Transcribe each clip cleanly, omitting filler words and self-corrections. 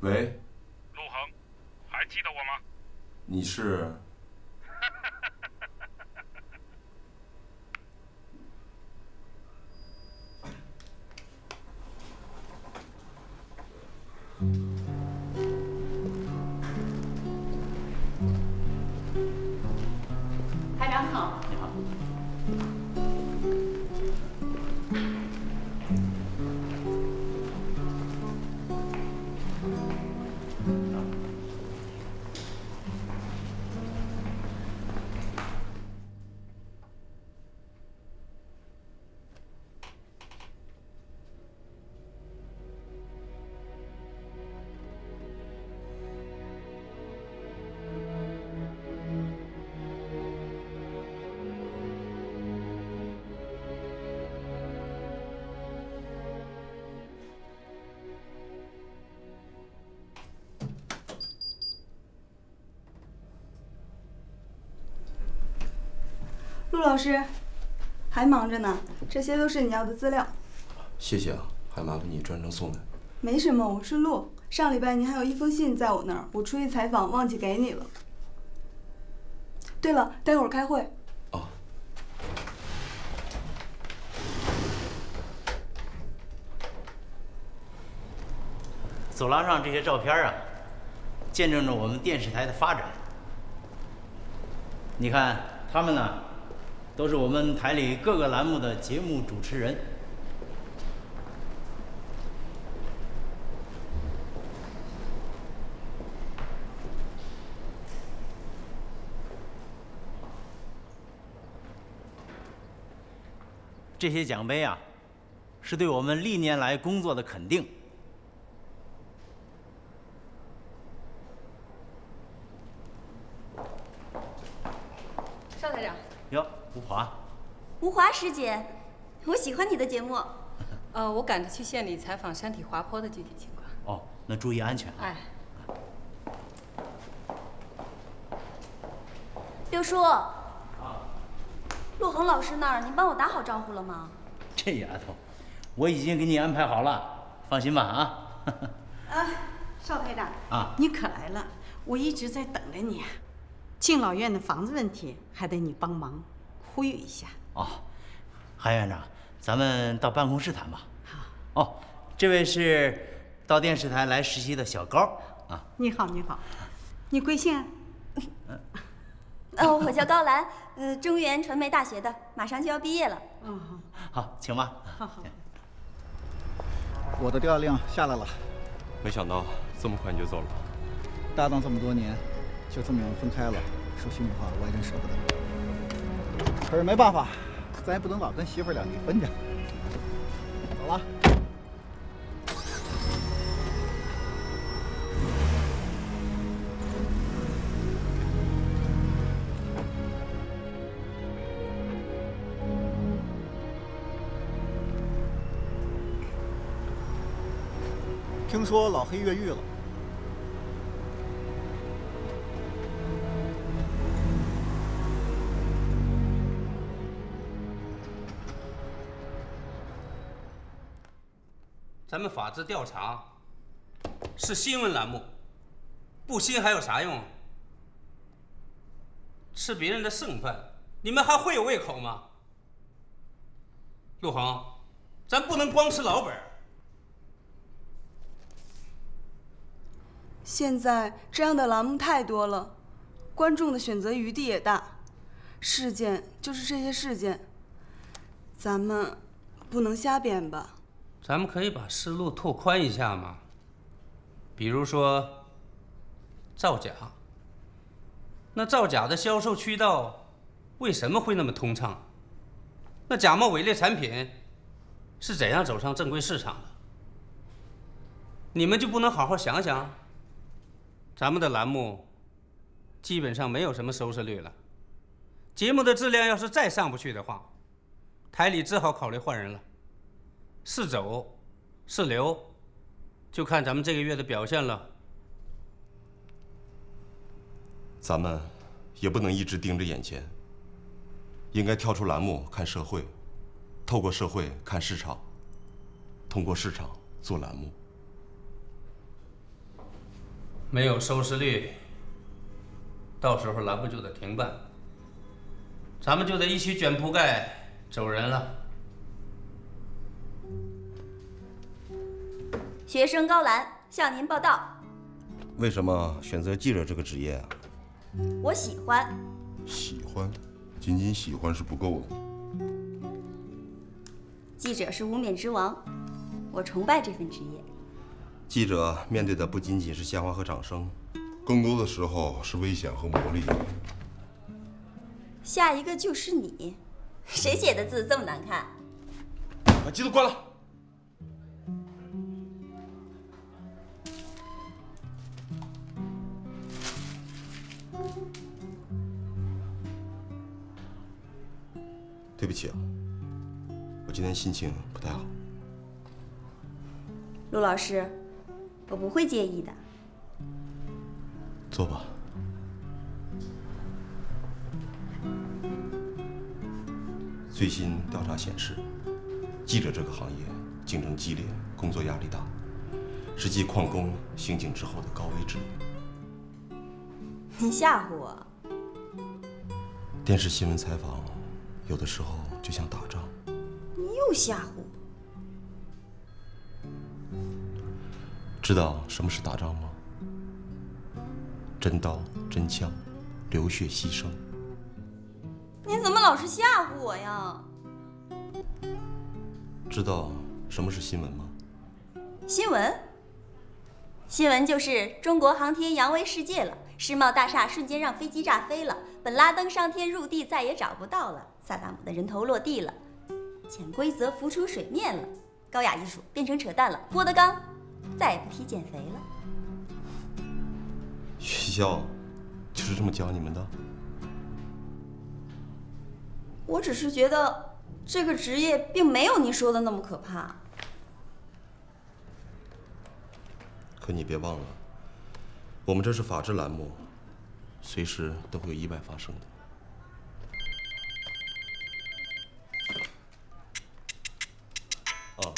喂，陆恒，还记得我吗？你是？排长好，你好。陆老师，还忙着呢，这些都是你要的资料。谢谢啊，还麻烦你专程送来。没什么，我顺路。上礼拜您还有一封信在我那儿，我出去采访忘记给你了。对了，待会儿开会。哦。走廊上这些照片啊，见证着我们电视台的发展。你看他们呢？ 都是我们台里各个栏目的节目主持人。这些奖杯啊，是对我们历年来工作的肯定。邵台长。哟。 吴华，吴华师姐，我喜欢你的节目。我赶着去县里采访山体滑坡的具体情况。哦，那注意安全啊。哎，六叔。啊。陆恒老师那儿，您帮我打好招呼了吗？这丫头，我已经给你安排好了，放心吧啊。啊，邵台长。啊，你可来了，我一直在等着你。敬老院的房子问题还得你帮忙。 呼吁一下哦，韩院长，咱们到办公室谈吧。好哦，这位是到电视台来实习的小高啊。你好，你好，你贵姓啊？我叫高兰，中原传媒大学的，马上就要毕业了。嗯，好，请吧。好好。我的调查令下来了，没想到这么快你就走了。搭档这么多年，就这么我们分开了，说心里话，我也真舍不得。 可是没办法，咱也不能老跟媳妇俩离婚去。走了。听说老黑越狱了。 咱们法制调查是新闻栏目，不新还有啥用啊？吃别人的剩饭，你们还会有胃口吗？陆恒，咱不能光吃老本。现在这样的栏目太多了，观众的选择余地也大。事件就是这些事件，咱们不能瞎编吧？ 咱们可以把思路拓宽一下嘛，比如说造假，那造假的销售渠道为什么会那么通畅？那假冒伪劣产品是怎样走上正规市场的？你们就不能好好想想？咱们的栏目基本上没有什么收视率了，节目的质量要是再上不去的话，台里只好考虑换人了。 是走，是留，就看咱们这个月的表现了。咱们也不能一直盯着眼前，应该跳出栏目看社会，透过社会看市场，通过市场做栏目。没有收视率，到时候拦不住的停办，咱们就得一起卷铺盖走人了。学生高兰向您报道。为什么选择记者这个职业啊？我喜欢。喜欢，仅仅喜欢是不够的。记者是无冕之王，我崇拜这份职业。 记者面对的不仅仅是鲜花和掌声，更多的时候是危险和磨砺。下一个就是你，谁写的字这么难看？把机子关了。对不起啊，我今天心情不太好。陆老师。 我不会介意的。坐吧。最新调查显示，记者这个行业竞争激烈，工作压力大，是继矿工、刑警之后的高危职业。你吓唬我！电视新闻采访，有的时候就像打仗。你又吓唬我！ 知道什么是打仗吗？真刀真枪，流血牺牲。你怎么老是吓唬我呀？知道什么是新闻吗？新闻？新闻就是中国航天扬威世界了，世贸大厦瞬间让飞机炸飞了，本拉登上天入地再也找不到了，萨达姆的人头落地了，潜规则浮出水面了，高雅艺术变成扯淡了，郭德纲。 再也不提减肥了。学校就是这么教你们的？我只是觉得这个职业并没有你说的那么可怕。可你别忘了，我们这是法制栏目，随时都会有意外发生的。哦。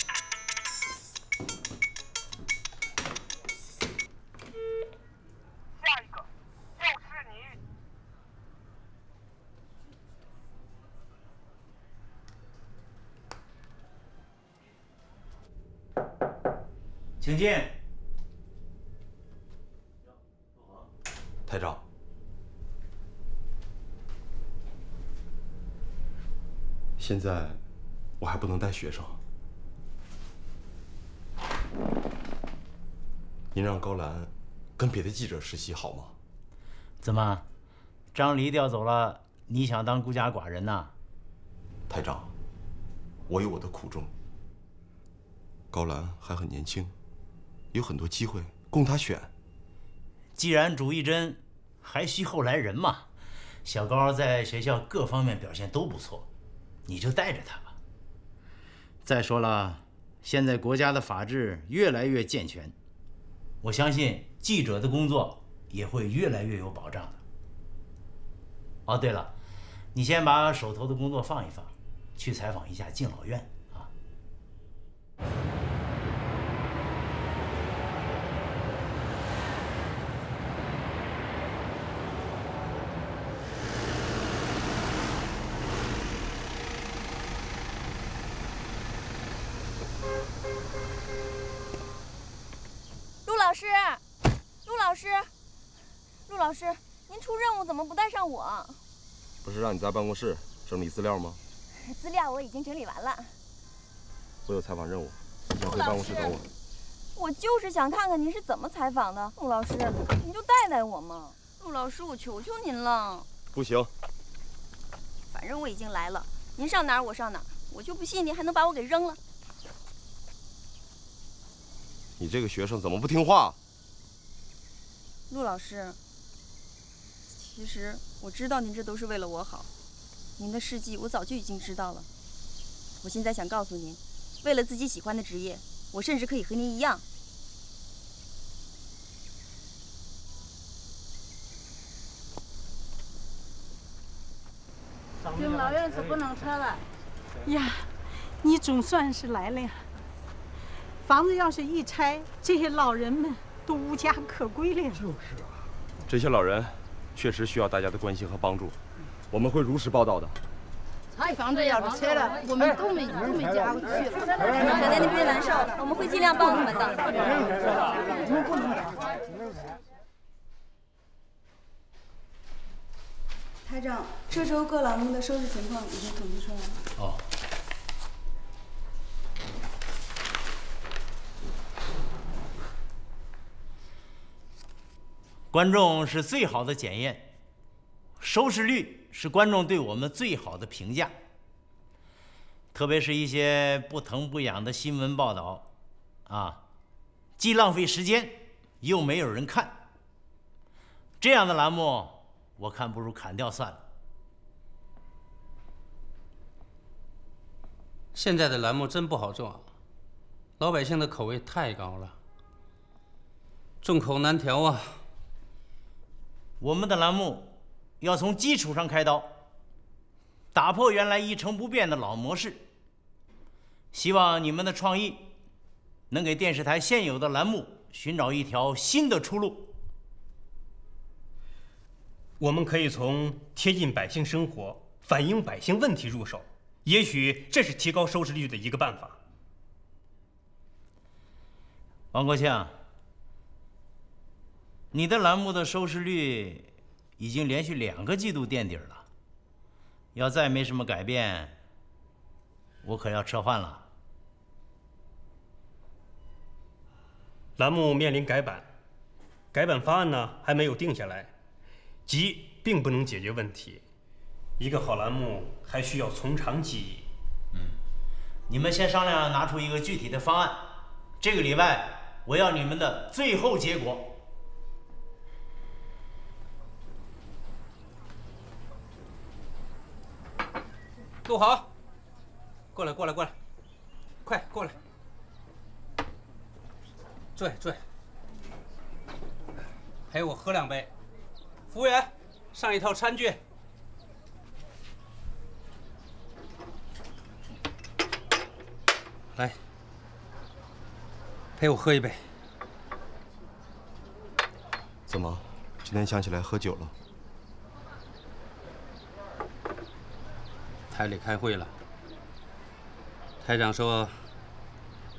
请进。台长，现在我还不能带学生，您让高兰跟别的记者实习好吗？怎么，张黎调走了，你想当孤家寡人呐？台长，我有我的苦衷，高兰还很年轻。 有很多机会供他选。既然主意真，还需后来人嘛。小高在学校各方面表现都不错，你就带着他吧。再说了，现在国家的法制越来越健全，我相信记者的工作也会越来越有保障的。哦，对了，你先把手头的工作放一放，去采访一下敬老院啊。 老师，您出任务怎么不带上我？不是让你在办公室整理资料吗？资料我已经整理完了。我有采访任务，你先回办公室等我。我就是想看看您是怎么采访的，陆老师，您就带带我嘛。陆老师，我求求您了。不行，反正我已经来了，您上哪儿我上哪儿，我就不信您还能把我给扔了。你这个学生怎么不听话？陆老师。 其实我知道您这都是为了我好，您的事迹我早就已经知道了。我现在想告诉您，为了自己喜欢的职业，我甚至可以和您一样。敬老院是不能拆了。呀，你总算是来了呀！房子要是一拆，这些老人们都无家可归了。就是啊，这些老人确实需要大家的关心和帮助，我们会如实报道的。 房子要是拆了，我们都没家去了。奶奶，您别难受，我们会尽量帮你们的。你们不能拆，没有钱。台长，这周各栏目的收支情况已经统计出来了。哦。观众是最好的检验。 收视率是观众对我们最好的评价，特别是一些不疼不痒的新闻报道，啊，既浪费时间又没有人看。这样的栏目，我看不如砍掉算了。现在的栏目真不好做啊，老百姓的口味太高了，众口难调啊。我们的栏目。 要从基础上开刀，打破原来一成不变的老模式。希望你们的创意能给电视台现有的栏目寻找一条新的出路。我们可以从贴近百姓生活、反映百姓问题入手，也许这是提高收视率的一个办法。王国庆，你的栏目的收视率。 已经连续2个季度垫底了，要再没什么改变，我可要撤换了。栏目面临改版，改版方案呢还没有定下来，急并不能解决问题。一个好栏目还需要从长计议。嗯，你们先商量拿出一个具体的方案。这个礼拜我要你们的最后结果。 杜豪，过来，快过来，坐，陪我喝2杯。服务员，上一套餐具。来，陪我喝1杯。怎么，今天想起来喝酒了？ 台里开会了，台长说，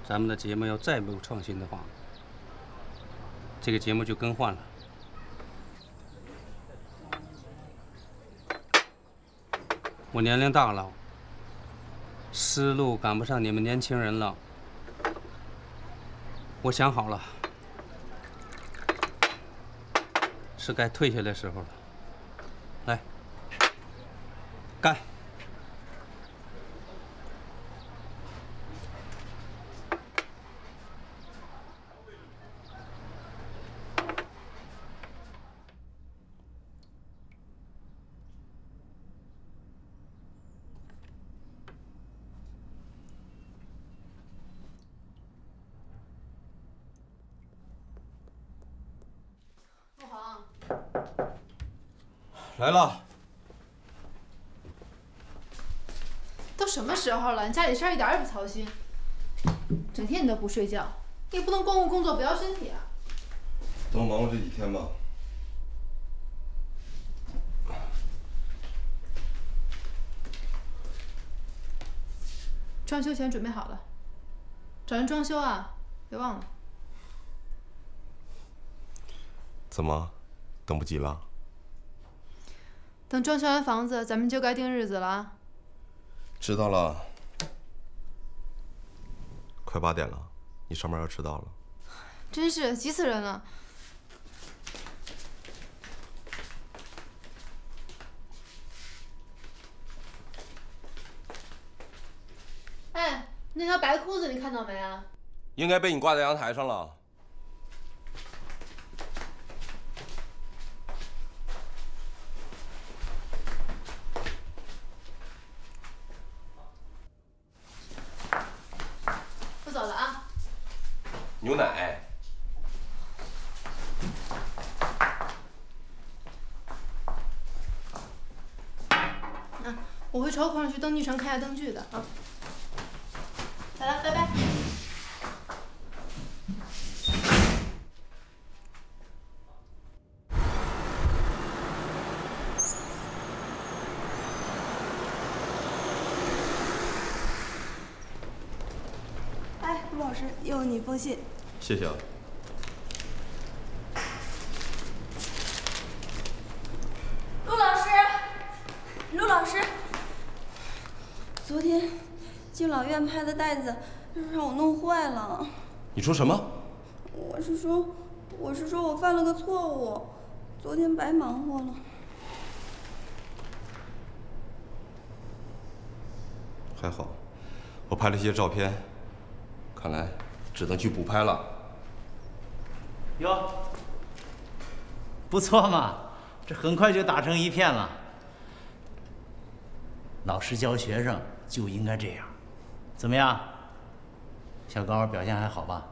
咱们的节目要再没有创新的话，这个节目就更换了。我年龄大了，思路赶不上你们年轻人了。我想好了，是该退下来的时候了。来，干！ 来了，都什么时候了？你家里事儿一点也不操心，整天你都不睡觉，也不能光顾工作不要身体啊。等我忙活这几天吧。装修钱准备好了，找人装修啊，别忘了。怎么，等不及了？ 等装修完房子，咱们就该定日子了啊！知道了。快8点了，你上班要迟到了。真是急死人了！哎，那条白裤子你看到没啊？应该被你挂在阳台上了。 牛奶。嗯，我会抽空去灯具城看一下灯具的啊。来，拜拜。顾老师，又你封信。谢谢啊。陆老师，陆老师，昨天敬老院拍的袋子让我弄坏了。你说什么？我是说我犯了个错误，昨天白忙活了。 还好，我拍了一些照片，看来只能去补拍了。哟，不错嘛，这很快就打成一片了。老师教学生就应该这样。怎么样，小高表现还好吧？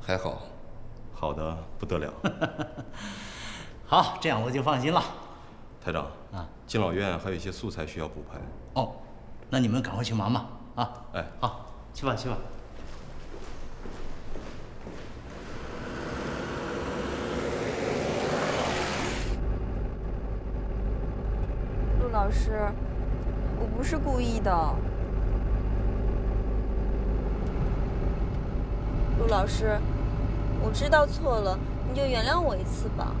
还好，好的不得了。好，这样我就放心了。台长啊，敬老院还有一些素材需要补拍。 哦，那你们赶快去忙吧！啊，哎，好，去吧，去吧。陆老师，我不是故意的。陆老师，我知道错了，你就原谅我一次吧。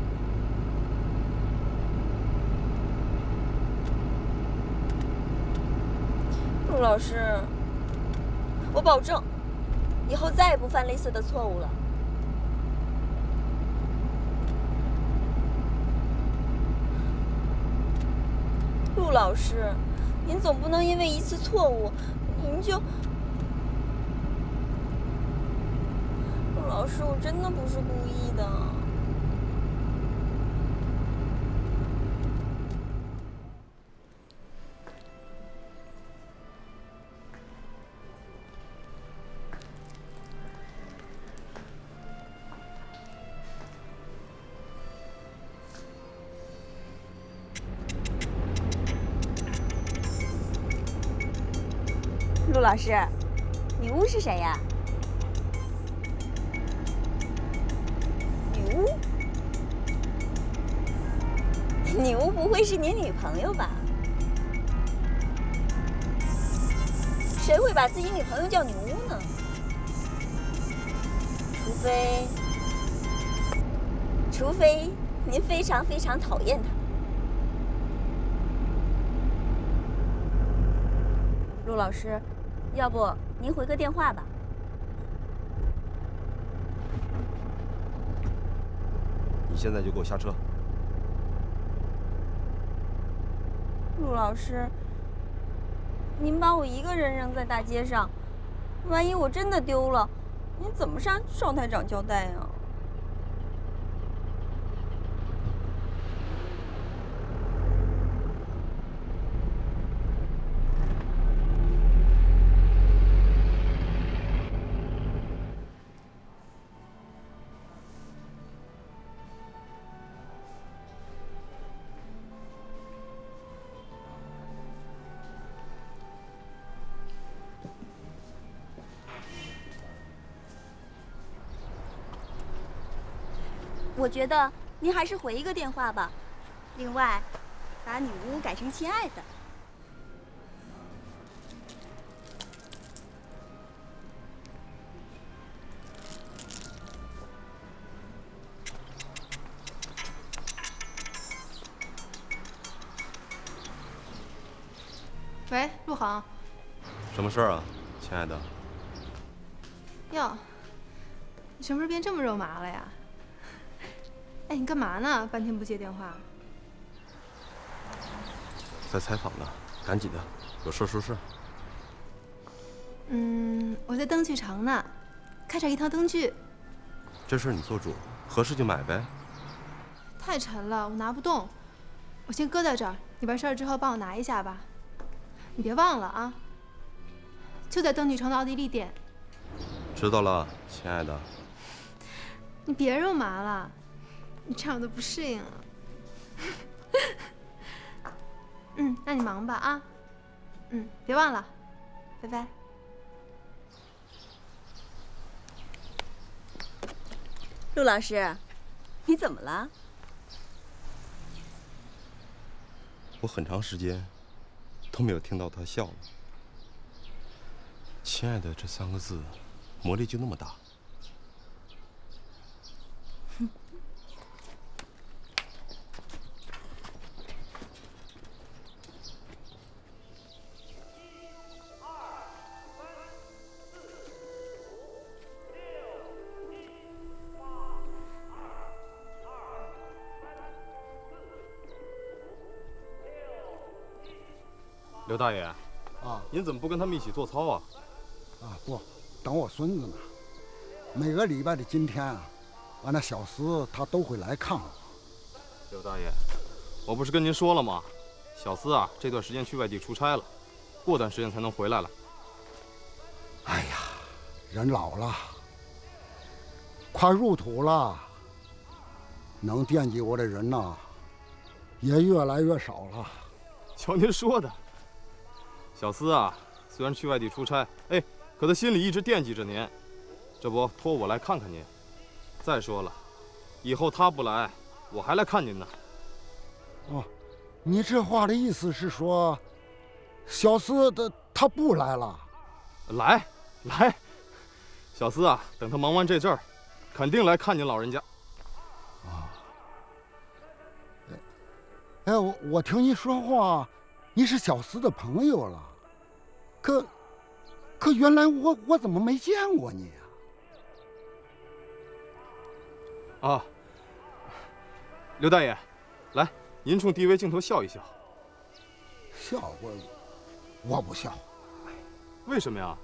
陆老师，我保证，以后再也不犯类似的错误了。陆老师，您总不能因为一次错误，您就……陆老师，我真的不是故意的。 陆老师，女巫是谁呀？女巫？女巫不会是你女朋友吧？谁会把自己女朋友叫女巫呢？除非您非常非常讨厌她。陆老师。 要不您回个电话吧。你现在就给我下车。陆老师，您把我一个人扔在大街上，万一我真的丢了，您怎么向邵台长交代呀？我觉得您还是回一个电话吧。另外，把女巫改成亲爱的。喂，陆航。什么事儿啊，亲爱的？哟，你什么时候变这么肉麻了呀？ 哎，你干嘛呢？半天不接电话。在采访呢，赶紧的，有事说事。嗯，我在灯具城呢，开展一套灯具。这事你做主，合适就买呗。太沉了，我拿不动。我先搁在这儿，你完事儿之后帮我拿一下吧。你别忘了啊，就在灯具城的奥地利店。知道了，亲爱的。你别肉麻了。 你这样我都不适应了。嗯，那你忙吧啊。嗯，别忘了，拜拜。陆老师，你怎么了？我很长时间都没有听到他笑了。亲爱的这三个字，魔力就那么大。刘大爷，啊，您怎么不跟他们一起做操啊？ 啊不，等我孙子呢。每个礼拜的今天啊，完了小厮他都会来看我。刘大爷，我不是跟您说了吗？小厮啊，这段时间去外地出差了，过段时间才能回来了。哎呀，人老了，快入土了，能惦记我的人呐，也越来越少了。瞧您说的，小厮啊，虽然去外地出差，哎。 可他心里一直惦记着您，这不托我来看看您。再说了，以后他不来，我还来看您呢。哦，你这话的意思是说，小厮他不来了？来，小厮啊，等他忙完这阵儿，肯定来看您老人家。啊，哎，我听您说话，你是小厮的朋友了，可原来我怎么没见过你啊？啊，刘大爷，来，您冲 DV 镜头笑一笑。笑我不笑。为什么呀？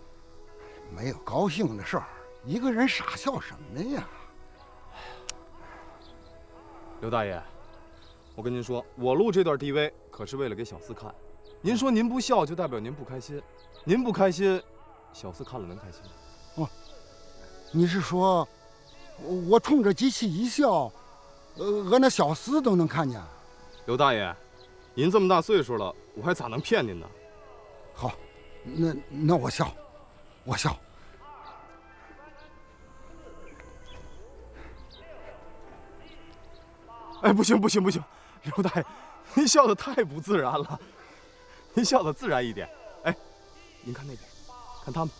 没有高兴的事儿，一个人傻笑什么呀？刘大爷，我跟您说，我录这段 DV 可是为了给小厮看。您说您不笑，就代表您不开心。您不开心。 小厮看了能开心吗？哦，你是说，我冲着机器一笑，那小厮都能看见？刘大爷，您这么大岁数了，我还咋能骗您呢？好，那我笑。哎，不行，刘大爷，您笑的太不自然了，您笑的自然一点。哎，您看那边。 看他们，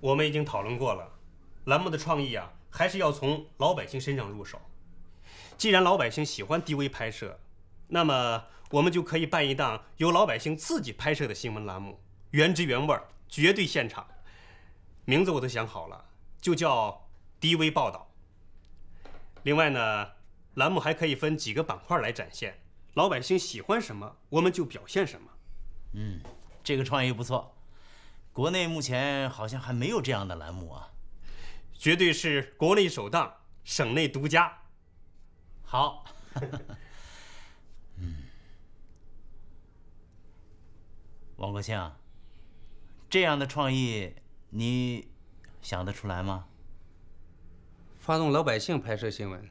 我们已经讨论过了，栏目的创意啊，还是要从老百姓身上入手。既然老百姓喜欢 DV 拍摄，那么我们就可以办一档由老百姓自己拍摄的新闻栏目，原汁原味儿。 绝对现场，名字我都想好了，就叫 DV 报道。另外呢，栏目还可以分几个板块来展现，老百姓喜欢什么，我们就表现什么。嗯，这个创意不错，国内目前好像还没有这样的栏目啊，绝对是国内首档，省内独家。好，嗯，王国庆啊。 这样的创意，你想得出来吗？发动老百姓拍摄新闻，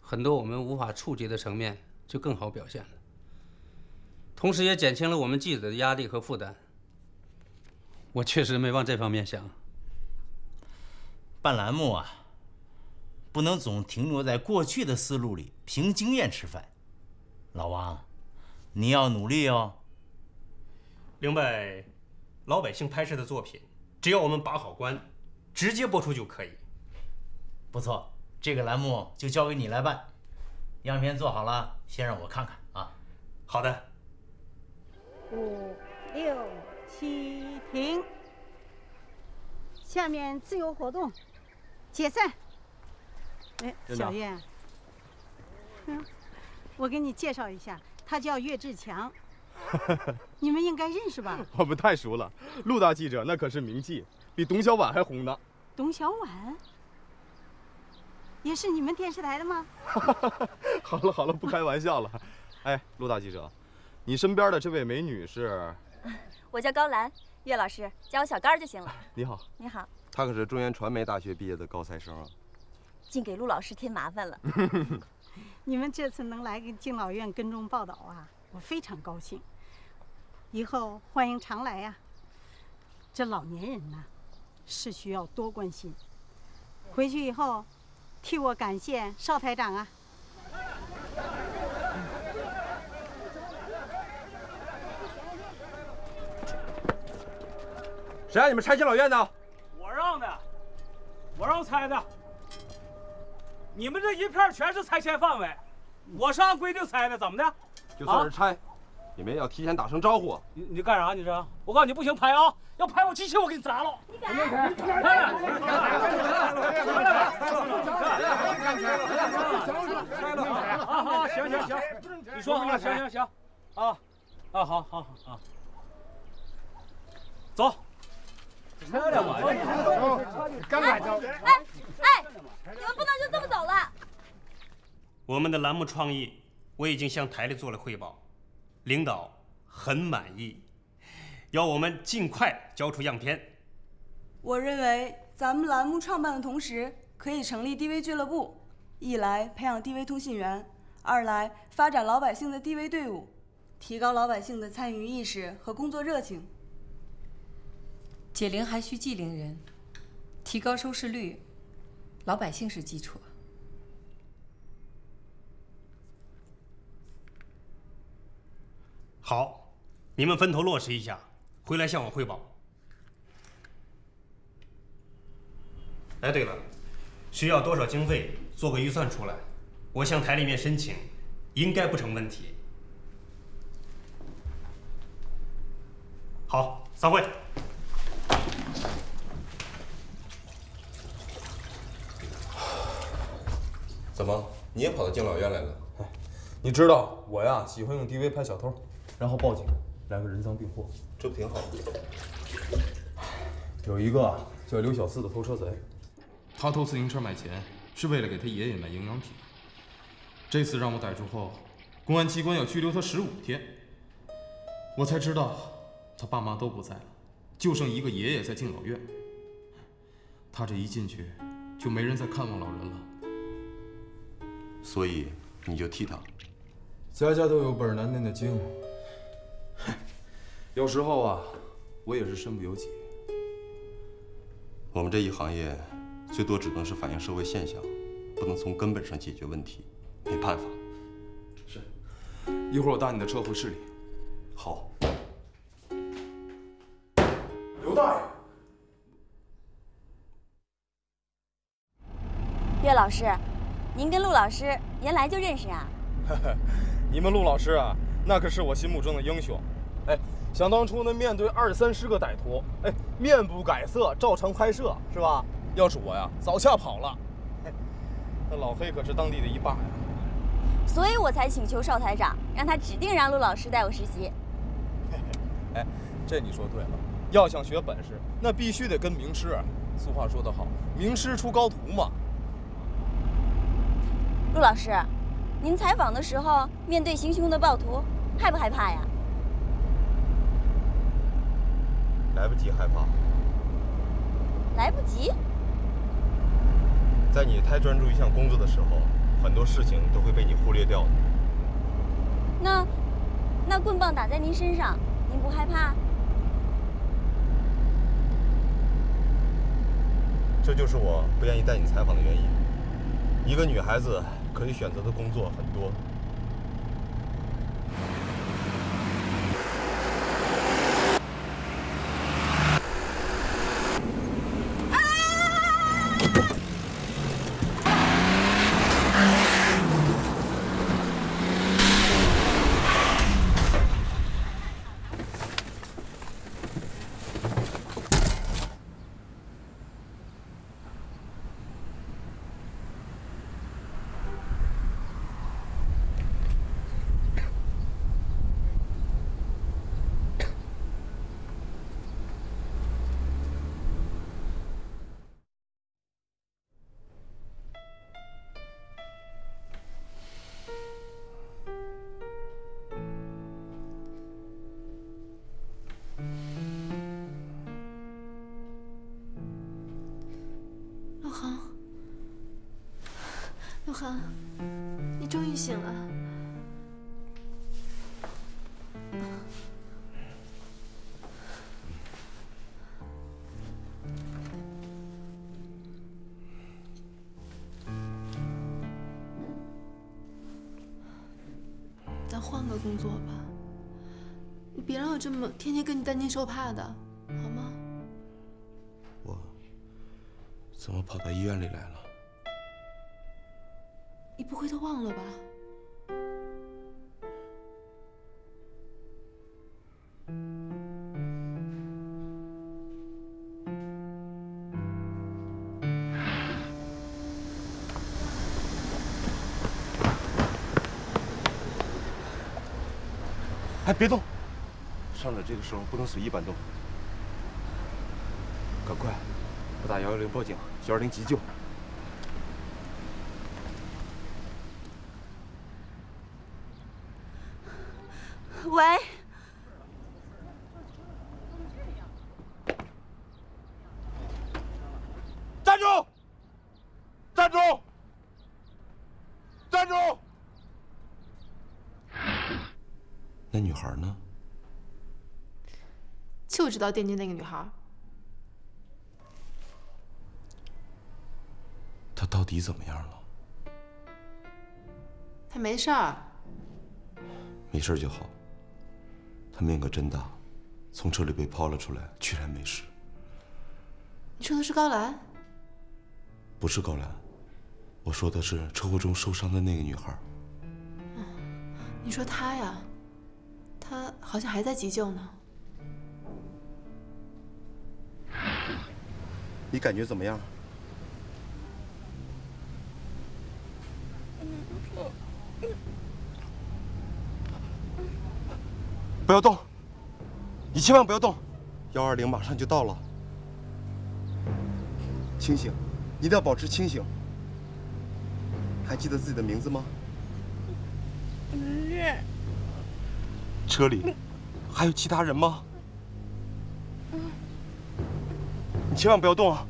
很多我们无法触及的层面就更好表现了，同时也减轻了我们记者的压力和负担。我确实没往这方面想。办栏目啊，不能总停留在过去的思路里，凭经验吃饭。老王，你要努力哦。另外。 老百姓拍摄的作品，只要我们把好关，直接播出就可以。不错，这个栏目就交给你来办。样片做好了，先让我看看啊。好的。5、6、7，停。下面自由活动，解散。哎，小燕，我给你介绍一下，他叫岳志强。 你们应该认识吧？我们太熟了，陆大记者那可是名记，比董小宛还红呢。董小宛也是你们电视台的吗？好了，不开玩笑了。哎，陆大记者，你身边的这位美女是？我叫高兰，岳老师叫我小高就行了。你好，你好。她可是中原传媒大学毕业的高材生啊，净给陆老师添麻烦了。你们这次能来敬老院跟踪报道啊？ 我非常高兴，以后欢迎常来呀。这老年人呐，是需要多关心。回去以后，替我感谢邵台长啊。 谁让你们拆敬老院的？我让拆的。你们这一片全是拆迁范围，我是按规定拆的，怎么的？就算是拆，你们也要提前打声招呼。你干啥？你这？我告诉你不行，拍啊！要拍我机器，我给你砸了。你敢？啊！行，你说啊，行，啊，好啊，走。 拆了吧！哎，你们不能就这么走了。我们的栏目创意我已经向台里做了汇报，领导很满意，要我们尽快交出样片。我认为咱们栏目创办的同时，可以成立 DV 俱乐部，一来培养 DV 通信员，二来发展老百姓的 DV 队伍，提高老百姓的参与意识和工作热情。 解铃还需系铃人，提高收视率，老百姓是基础。好，你们分头落实一下，回来向我汇报。哎，对了，需要多少经费，做个预算出来，我向台里面申请，应该不成问题。好，散会。 怎么，你也跑到敬老院来了？哎，你知道我呀喜欢用 DV 拍小偷，然后报警，来个人赃并获，这不挺好的？有一个叫刘小四的偷车贼，他偷自行车卖钱是为了给他爷爷买营养品。这次让我逮住后，公安机关要拘留他15天。我才知道他爸妈都不在了，就剩一个爷爷在敬老院。他这一进去，就没人再看望老人了。 所以你就替他。家家都有本难念的经。有时候啊，我也是身不由己。我们这一行业，最多只能是反映社会现象，不能从根本上解决问题，没办法。是。一会儿我搭你的车回市里。好。刘大爷。岳老师。 您跟陆老师原来就认识啊？你们陆老师啊，那可是我心目中的英雄。哎，想当初呢，面对20-30个歹徒，哎，面不改色，照常拍摄，是吧？要是我呀，早吓跑了。那老黑可是当地的一霸呀。所以我才请求邵台长，让他指定让陆老师带我实习。哎，这你说对了，要想学本事，那必须得跟名师。俗话说得好，名师出高徒嘛。 陆老师，您采访的时候，面对行凶的暴徒，害不害怕呀？来不及害怕。来不及？在你太专注一项工作的时候，很多事情都会被你忽略掉的。那棍棒打在您身上，您不害怕？这就是我不愿意带你采访的原因。一个女孩子。 可以选择的工作很多。恒，你终于醒了。换个工作吧。你别让我这么天天跟你担惊受怕的，好吗？我怎么跑到医院里来了？你不会都忘了吧？ 哎，别动！伤者这个时候不能随意搬动，赶快拨打110报警，120急救。喂。 那女孩呢？就知道惦记那个女孩。她到底怎么样了？她没事儿。没事就好。她命可真大，从车里被抛了出来，居然没事。你说的是高兰？不是高兰，我说的是车祸中受伤的那个女孩。嗯，你说她呀？ 他好像还在急救呢。你感觉怎么样？不要动！你千万不要动！120马上就到了。清醒，一定要保持清醒。还记得自己的名字吗？不是。 车里还有其他人吗？你千万不要动啊！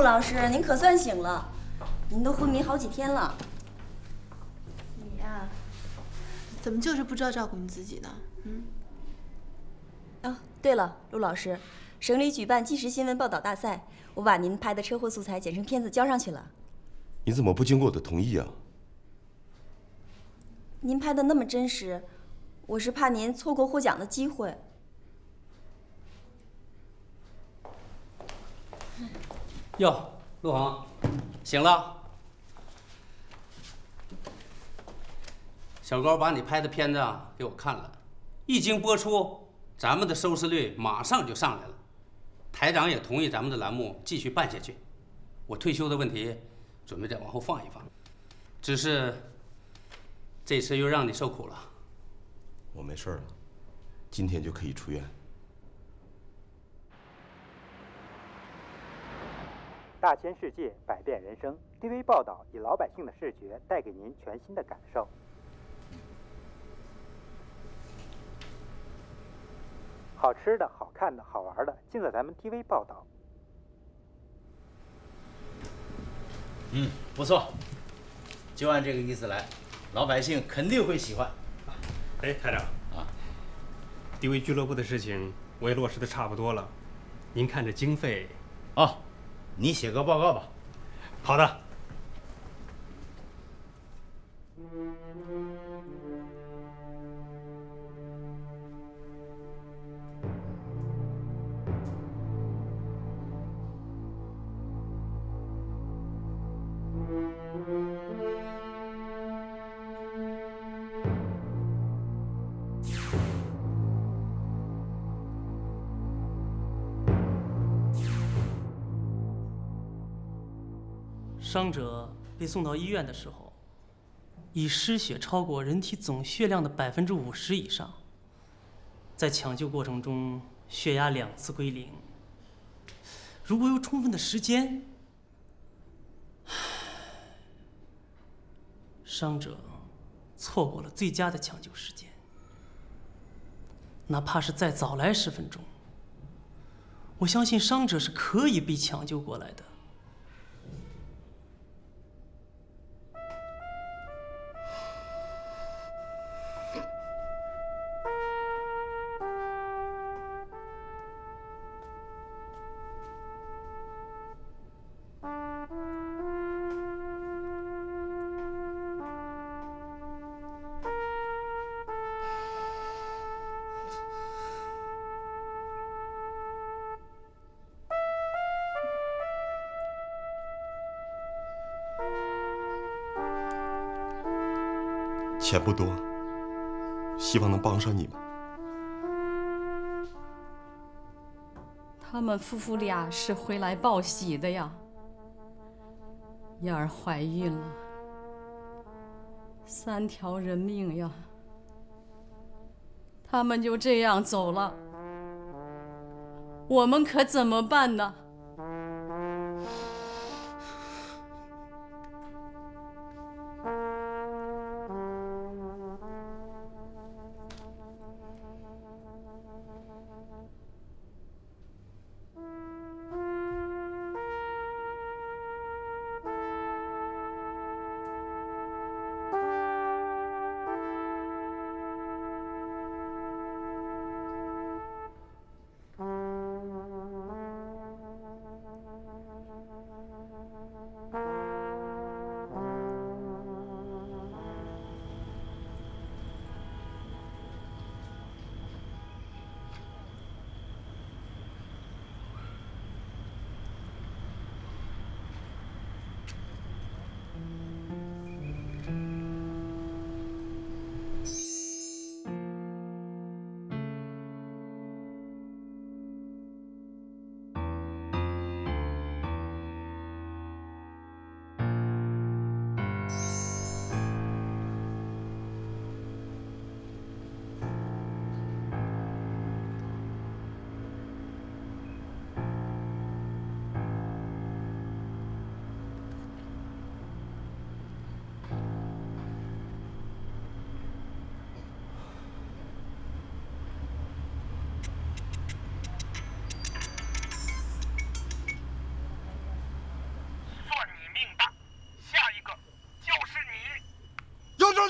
老师，您可算醒了，您都昏迷好几天了。你呀，怎么就是不知道照顾你自己呢？嗯。啊，对了，陆老师，省里举办即时新闻报道大赛，我把您拍的车祸素材剪成片子交上去了。你怎么不经过我的同意啊？您拍的那么真实，我是怕您错过获奖的机会。 哟，陆红，醒了。小高把你拍的片子啊给我看了，一经播出，咱们的收视率马上就上来了。台长也同意咱们的栏目继续办下去。我退休的问题，准备再往后放一放。只是这次又让你受苦了。我没事了，今天就可以出院。 大千世界，百变人生。TV 报道以老百姓的视觉带给您全新的感受。好吃的、好看的、好玩的，尽在咱们 TV 报道。嗯，不错，就按这个意思来，老百姓肯定会喜欢。哎，台长啊 ，DV 俱乐部的事情我也落实的差不多了，您看这经费啊。 你写个报告吧。好的，伤者被送到医院的时候，已失血超过人体总血量的50%以上，在抢救过程中血压2次归零。如果有充分的时间，伤者错过了最佳的抢救时间。哪怕是再早来10分钟，我相信伤者是可以被抢救过来的。 钱不多，希望能帮上你们。他们夫妇俩是回来报喜的呀。燕儿怀孕了，3条人命呀。他们就这样走了，我们可怎么办呢？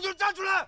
就站出来！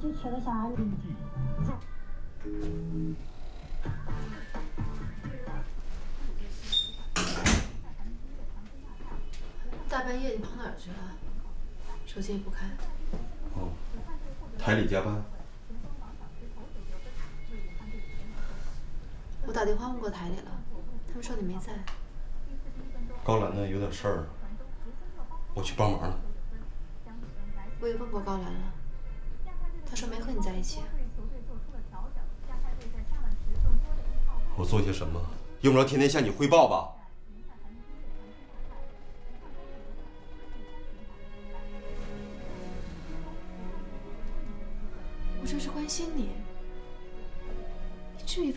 就娶个小儿女。大半夜你跑哪儿去了？手机也不开。哦，台里加班。我打电话问过台里了，他们说你没在。高兰呢？有点事儿，我去帮忙了。我也问过高兰了。 他说没和你在一起。我做些什么，用不着天天向你汇报吧？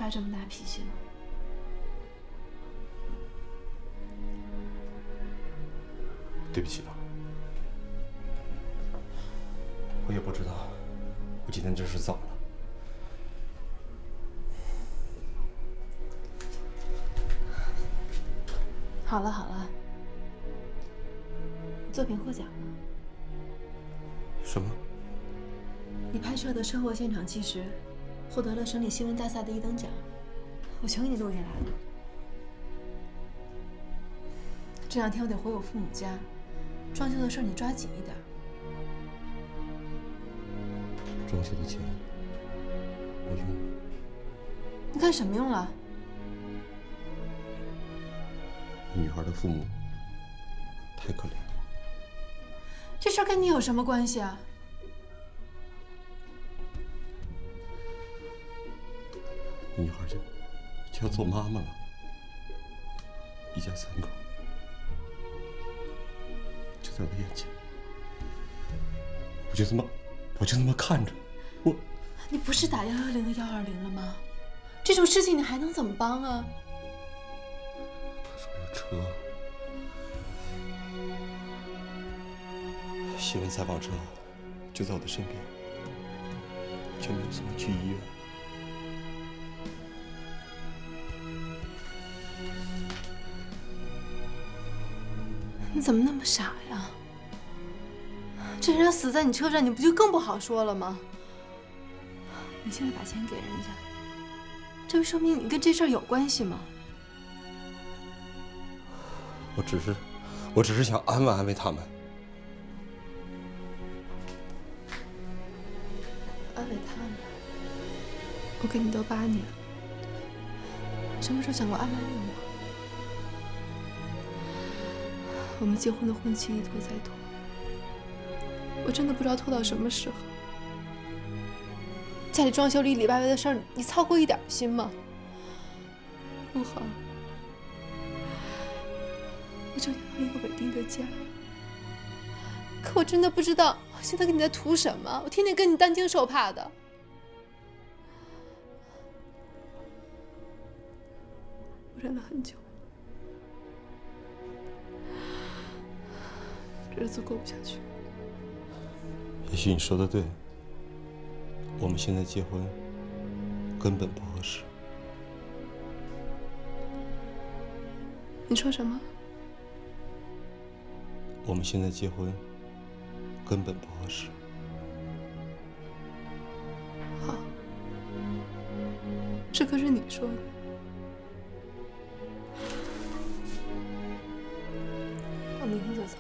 发这么大脾气吗？对不起啊，我也不知道，我今天真是早了。 好了好了，作品获奖了。什么？你拍摄的车祸现场纪实，获得了省里新闻大赛的1等奖，我全给你录下来了。这两天我得回我父母家，装修的事你抓紧一点。装修的钱我用了。你干什么用了？ 女孩的父母太可怜了。这事儿跟你有什么关系啊？女孩就要做妈妈了，一家3口就在我眼前，我就这么看着我。你不是打110和120了吗？这种事情你还能怎么帮啊？ 车，新闻采访车就在我的身边，却没有送我去医院。你怎么那么傻呀？这人要死在你车上，你不就更不好说了吗？你现在把钱给人家，这不说明你跟这事儿有关系吗？ 我只是想安慰安慰他们。安慰他们？我跟你都8年了，什么时候想过安慰我？我们结婚的婚期一拖再拖，我真的不知道拖到什么时候。家里装修里外的事儿，你操过一点心吗？陆航。 我就要一个稳定的家，可我真的不知道我现在跟你在图什么。我天天跟你担惊受怕的。我忍了很久，日子过不下去。也许你说的对，我们现在结婚根本不合适。你说什么？ 我们现在结婚根本不合适。好，这可是你说的。我明天就走。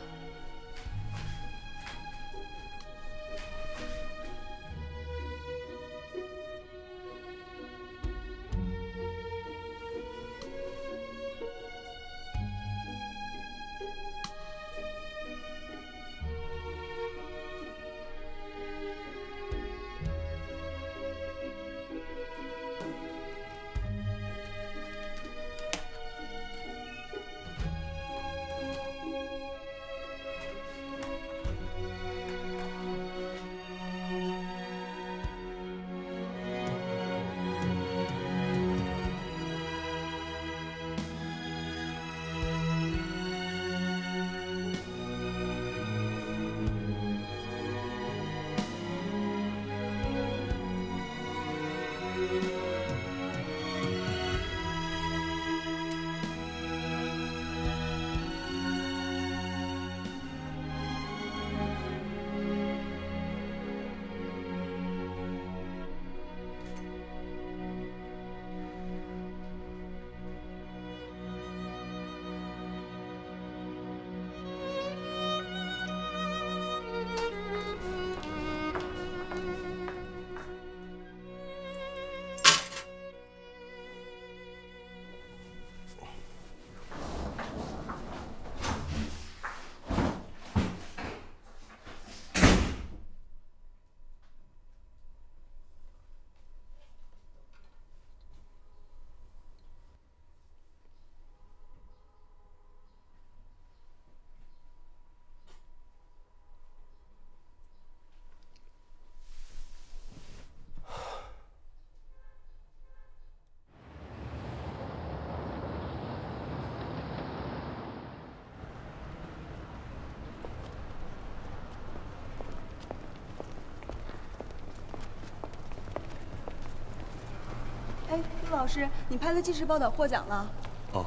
傅老师，你拍的纪实报道获奖了。哦。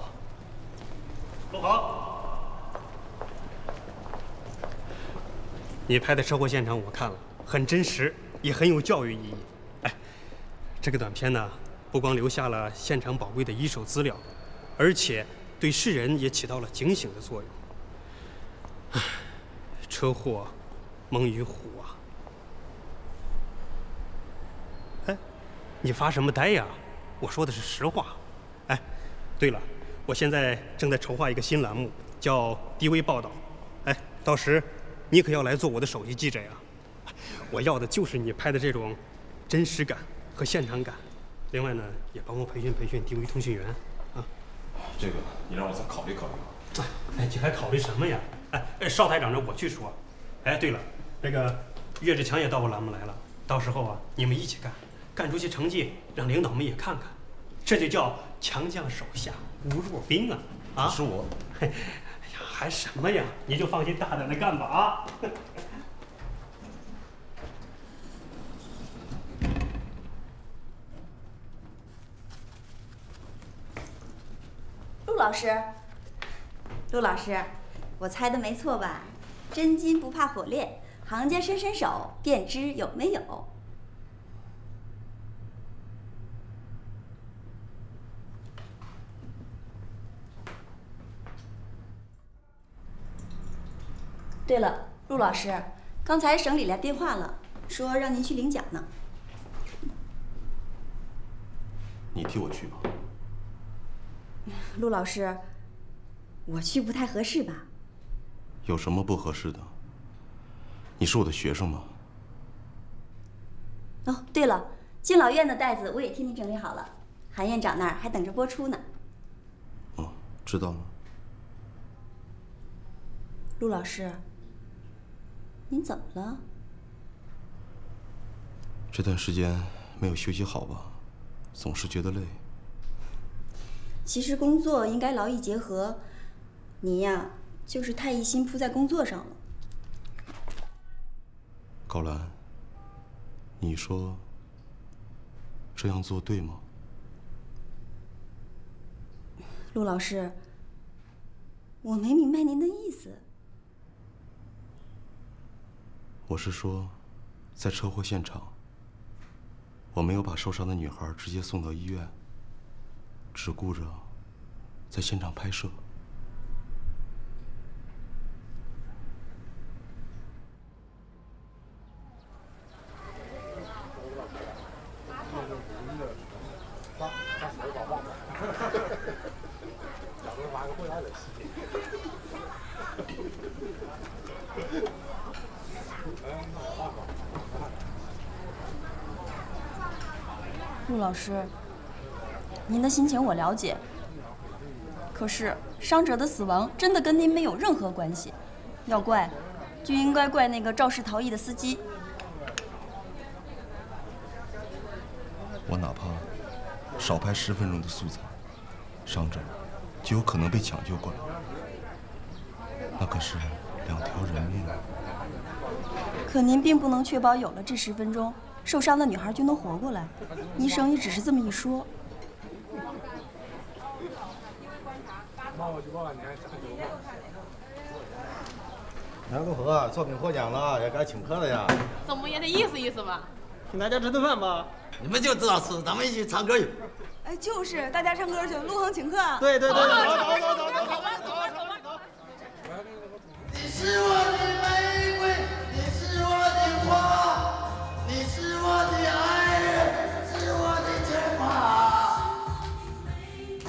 陆豪，你拍的车祸现场我看了，很真实，也很有教育意义。哎，这个短片呢，不光留下了现场宝贵的一手资料，而且对世人也起到了警醒的作用。哎，车祸，猛于虎啊！ 你发什么呆呀？我说的是实话。哎，对了，我现在正在筹划一个新栏目，叫“DV 报道”。哎，到时你可要来做我的首席记者呀！我要的就是你拍的这种真实感和现场感。另外呢，也帮我培训 DV 通讯员啊。这个你让我再考虑考虑。哎，你还考虑什么呀？哎，邵台长这我去说。哎，对了，那个岳志强也到我栏目来了，到时候啊，你们一起干。 干出些成绩，让领导们也看看，这就叫强将手下无弱兵啊！啊，是我，哎呀，还什么呀？你就放心大胆的干吧啊！陆老师，我猜的没错吧？真金不怕火炼，行家伸伸手便知有没有。 对了，陆老师，刚才省里来电话了，说让您去领奖呢。你替我去吧。陆老师，我去不太合适吧？有什么不合适的？你是我的学生吗？哦，对了，敬老院的袋子我也替您整理好了，韩院长那儿还等着播出呢。哦，知道了。陆老师。 您怎么了？这段时间没有休息好吧，总是觉得累。其实工作应该劳逸结合，你呀就是太一心扑在工作上了。高兰，你说这样做对吗？陆老师，我没明白您的意思。 我是说，在车祸现场，我没有把受伤的女孩直接送到医院，只顾着在现场拍摄。老师，您的心情我了解，可是伤者的死亡真的跟您没有任何关系，要怪，就应该怪那个肇事逃逸的司机。我哪怕少拍10分钟的素材，伤者就有可能被抢救过来，那可是2条人命啊！可您并不能确保有了这10分钟。 受伤的女孩就能活过来，医生也只是这么一说。梁国和作品获奖了，也该请客了呀。怎么也得意思意思吧，请大家吃顿饭吧。你们就知道吃，咱们一起唱歌去。哎，就是大家唱歌去，陆恒请客。对，走。你是我的玫瑰，你是我的花。 你是我的爱人，是我的牵挂。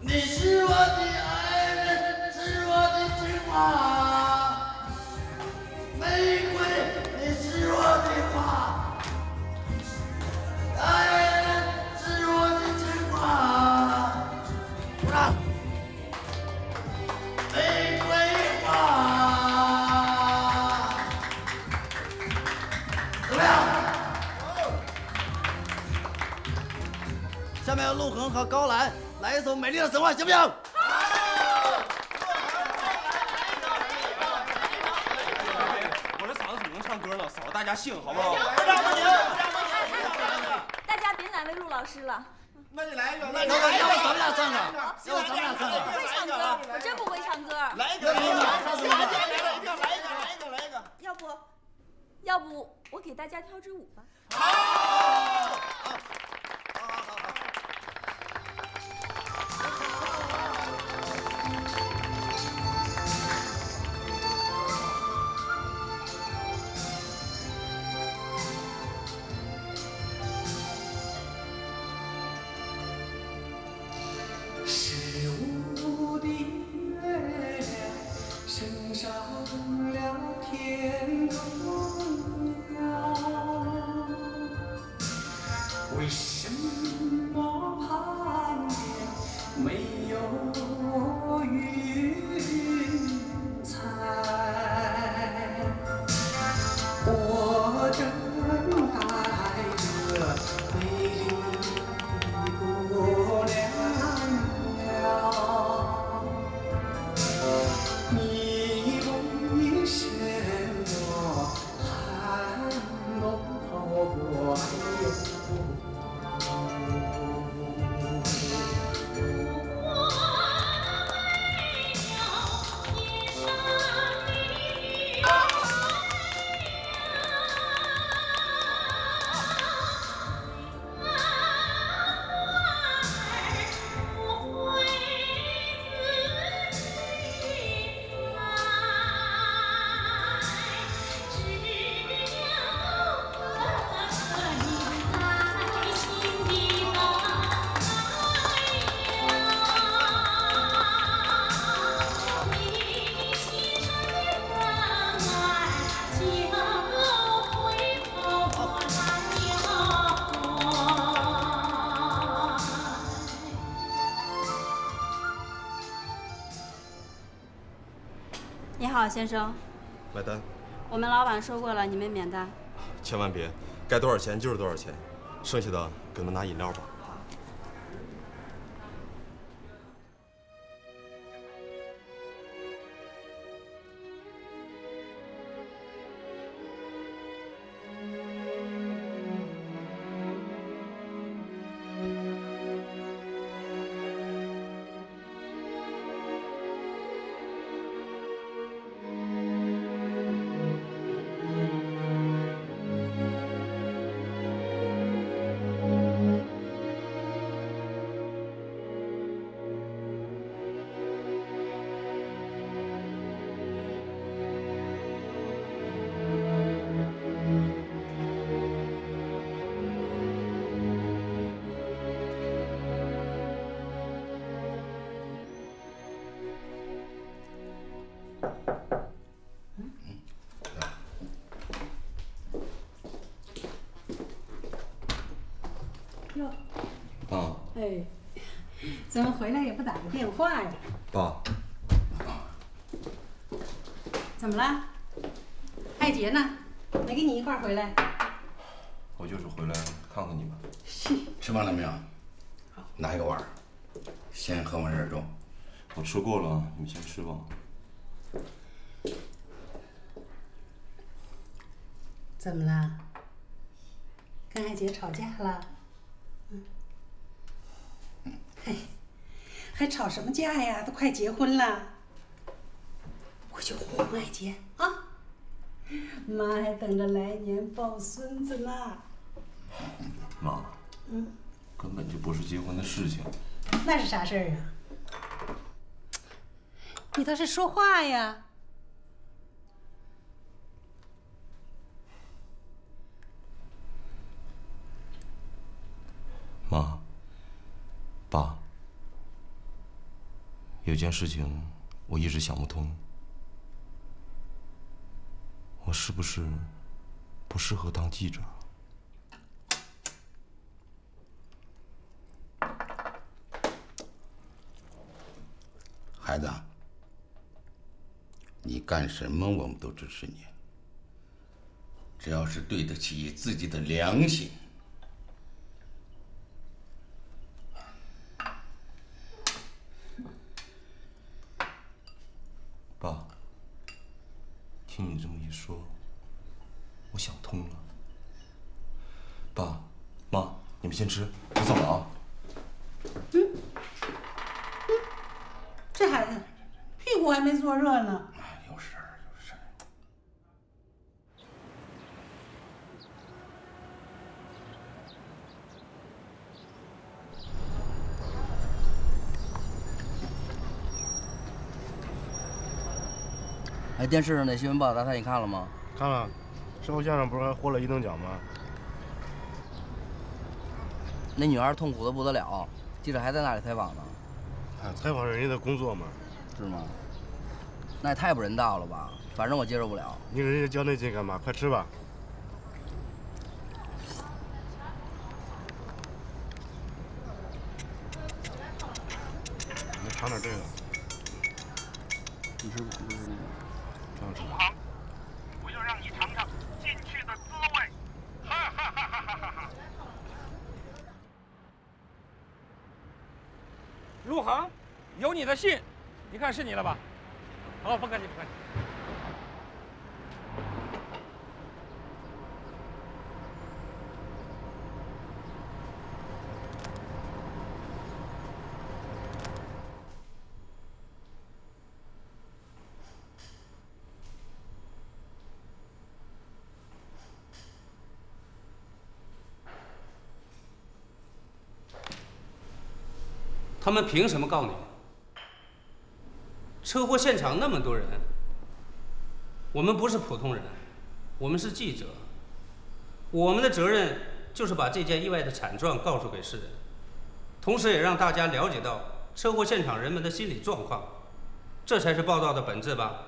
你是我的爱人，是我的牵挂。玫瑰，你是我的花。爱人，是我的牵挂。玫瑰花。 下面陆恒和高兰来一首《美丽的神话》，行不行？我这嗓子怎么能唱歌了？扫大家兴，好不好？别难为陆老师了。那你来一个，那要不咱们俩唱唱，要不咱们俩唱唱。我不会唱歌，我真不会唱歌。来一个，来一个。要不我给大家跳支舞吧。好。 好，先生，买单。我们老板说过了，你们免单。千万别，该多少钱就是多少钱，剩下的给我们拿饮料吧。好。哎，怎么回来也不打个电话呀？爸，怎么了？艾杰呢？没跟你一块儿回来？我就是回来看看你们。吃饭了没有？拿一个碗，先喝碗热粥。我吃过了，你们先吃吧。怎么了？跟艾杰吵架了？ 哎，还吵什么架呀？都快结婚了，我去哄哄艾杰啊！妈还等着来年抱孙子呢。妈，根本就不是结婚的事情。那是啥事儿啊？你倒是说话呀！妈。 爸，有件事情我一直想不通，我是不是不适合当记者？孩子，你干什么我们都支持你，只要是对得起自己的良心。 爸，听你这么一说，我想通了。爸妈，你们先吃，我走了啊。这孩子屁股还没坐热呢。 哎，电视上那新闻报道大赛你看了吗？看了，生活相声不是还获了一等奖吗？那女孩痛苦的不得了，记者还在那里采访呢。哎，采访人家的工作嘛。是吗？那也太不人道了吧！反正我接受不了。你给人家交那劲干嘛？快吃吧。你尝点这个。你吃不吃那个？ 好，我要让你尝尝进去的滋味，哈哈哈哈哈哈！入行，有你的信，一看是你了吧？好，不客气，不客气。他们凭什么告你？车祸现场那么多人，我们不是普通人，我们是记者，我们的责任就是把这件意外的惨状告诉给世人，同时也让大家了解到车祸现场人们的心理状况，这才是报道的本质吧。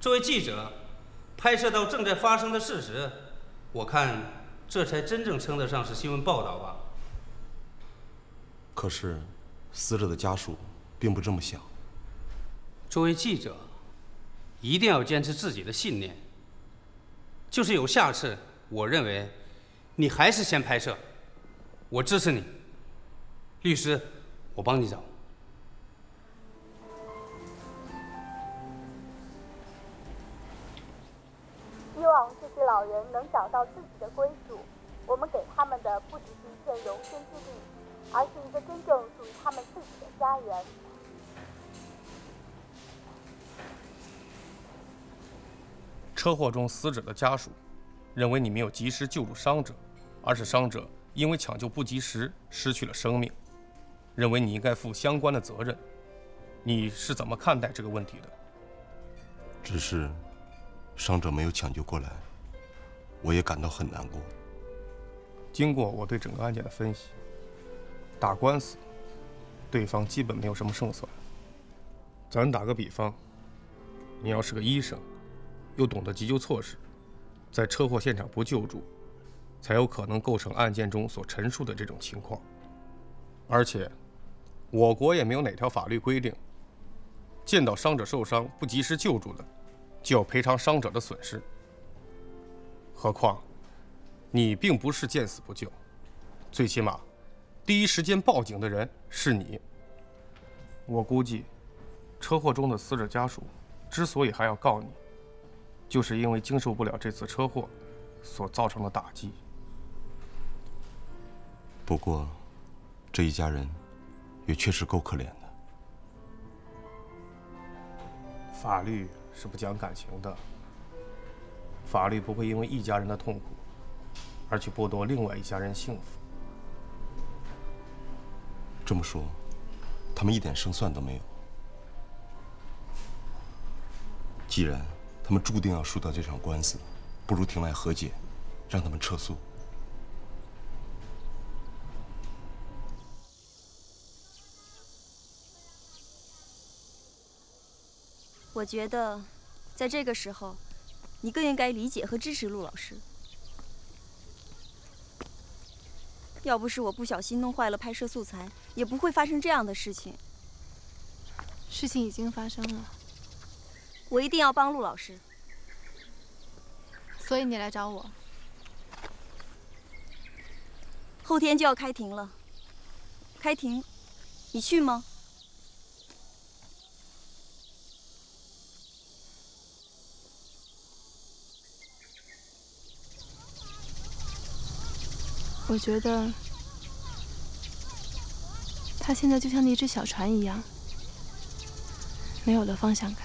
作为记者，拍摄到正在发生的事实，我看这才真正称得上是新闻报道吧。可是。 死者的家属并不这么想。作为记者，一定要坚持自己的信念。就是有下次，我认为你还是先拍摄，我支持你。律师，我帮你找。希望这些老人能找到自己的归属。我们给他们的不只是一片容身之地。 而是一个真正属于他们自己的家园。车祸中死者的家属认为你没有及时救助伤者，而是伤者因为抢救不及时失去了生命，认为你应该负相关的责任。你是怎么看待这个问题的？只是伤者没有抢救过来，我也感到很难过。经过我对整个案件的分析。 打官司，对方基本没有什么胜算。咱打个比方，你要是个医生，又懂得急救措施，在车祸现场不救助，才有可能构成案件中所陈述的这种情况。而且，我国也没有哪条法律规定，见到伤者受伤不及时救助的，就要赔偿伤者的损失。何况，你并不是见死不救，最起码。 第一时间报警的人是你。我估计，车祸中的死者家属之所以还要告你，就是因为经受不了这次车祸所造成的打击。不过，这一家人也确实够可怜的。法律是不讲感情的，法律不会因为一家人的痛苦而去剥夺另外一家人幸福。 这么说，他们一点胜算都没有。既然他们注定要输掉这场官司，不如庭外和解，让他们撤诉。我觉得，在这个时候，你更应该理解和支持陆老师。要不是我不小心弄坏了拍摄素材。 也不会发生这样的事情。事情已经发生了，我一定要帮陆老师。所以你来找我。后天就要开庭了，开庭，你去吗？我觉得他现在就像那只小船一样，没有了方向感。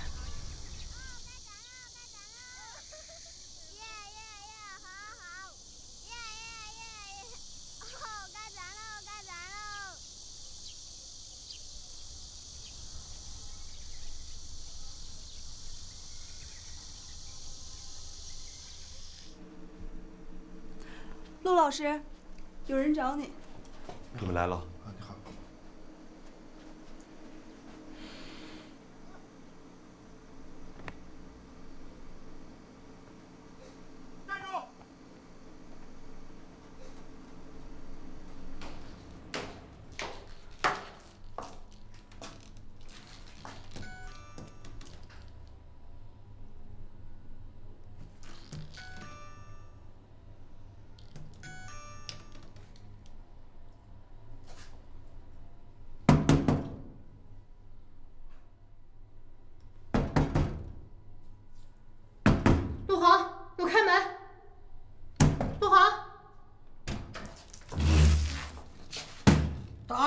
陆老师，有人找你。你们来了。啊，你好。站住！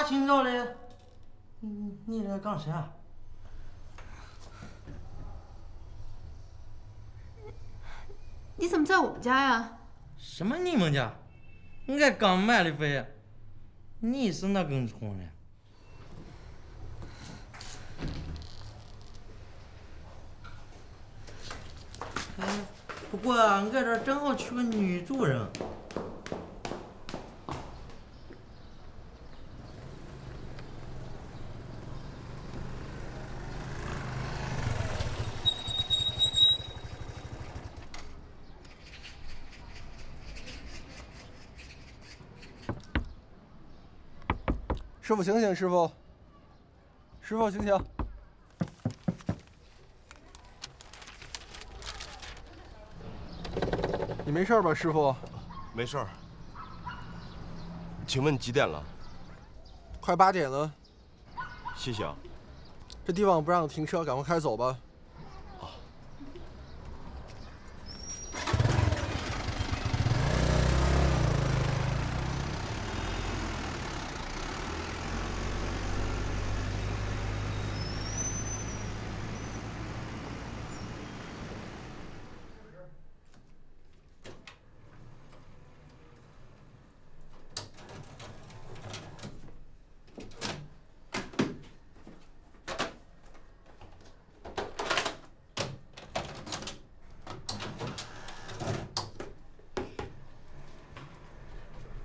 清照嘞，你这干啥？你怎么在我们家呀？什么你们家？俺刚买的肥，你是哪根葱嘞？哎，不过俺这正好娶个女主人。 师傅醒醒！师傅，师傅醒醒！你没事吧，师傅？没事。请问几点了？快8点了。谢谢啊。这地方不让停车，赶快开走吧。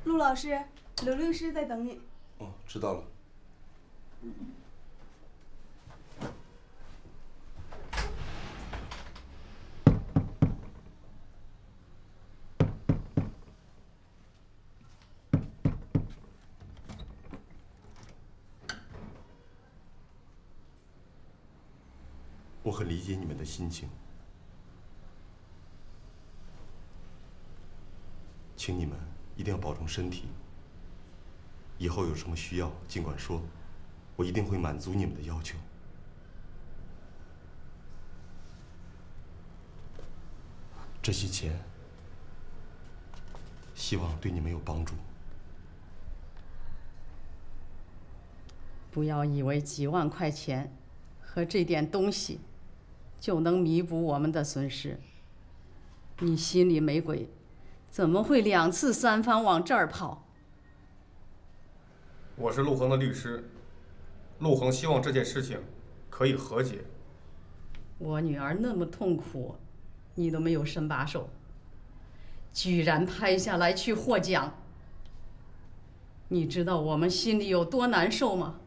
陆老师，刘律师在等你。哦，知道了。我很理解你们的心情，请你们。 一定要保重身体。以后有什么需要，尽管说，我一定会满足你们的要求。这些钱，希望对你们有帮助。不要以为几万块钱和这点东西就能弥补我们的损失，你心里没鬼。 怎么会2次3番往这儿跑？我是陆恒的律师，陆恒希望这件事情可以和解。我女儿那么痛苦，你都没有伸把手，居然拍下来去获奖，你知道我们心里有多难受吗？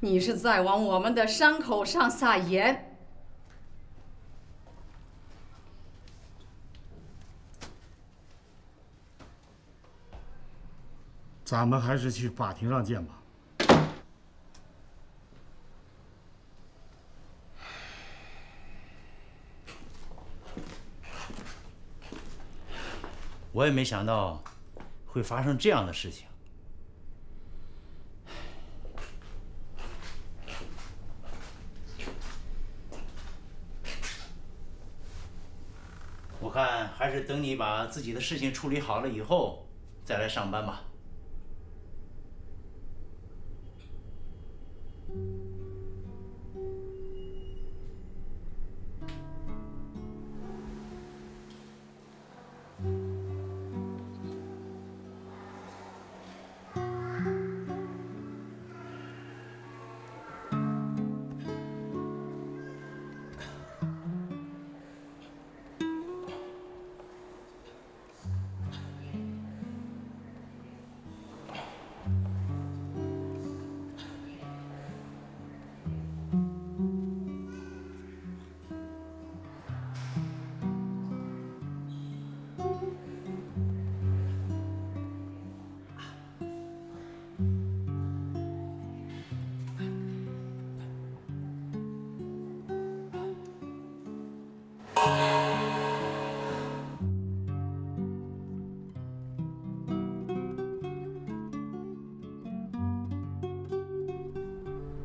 你是在往我们的伤口上撒盐。 咱们还是去法庭上见吧。我也没想到会发生这样的事情。我看还是等你把自己的事情处理好了以后。再来上班吧。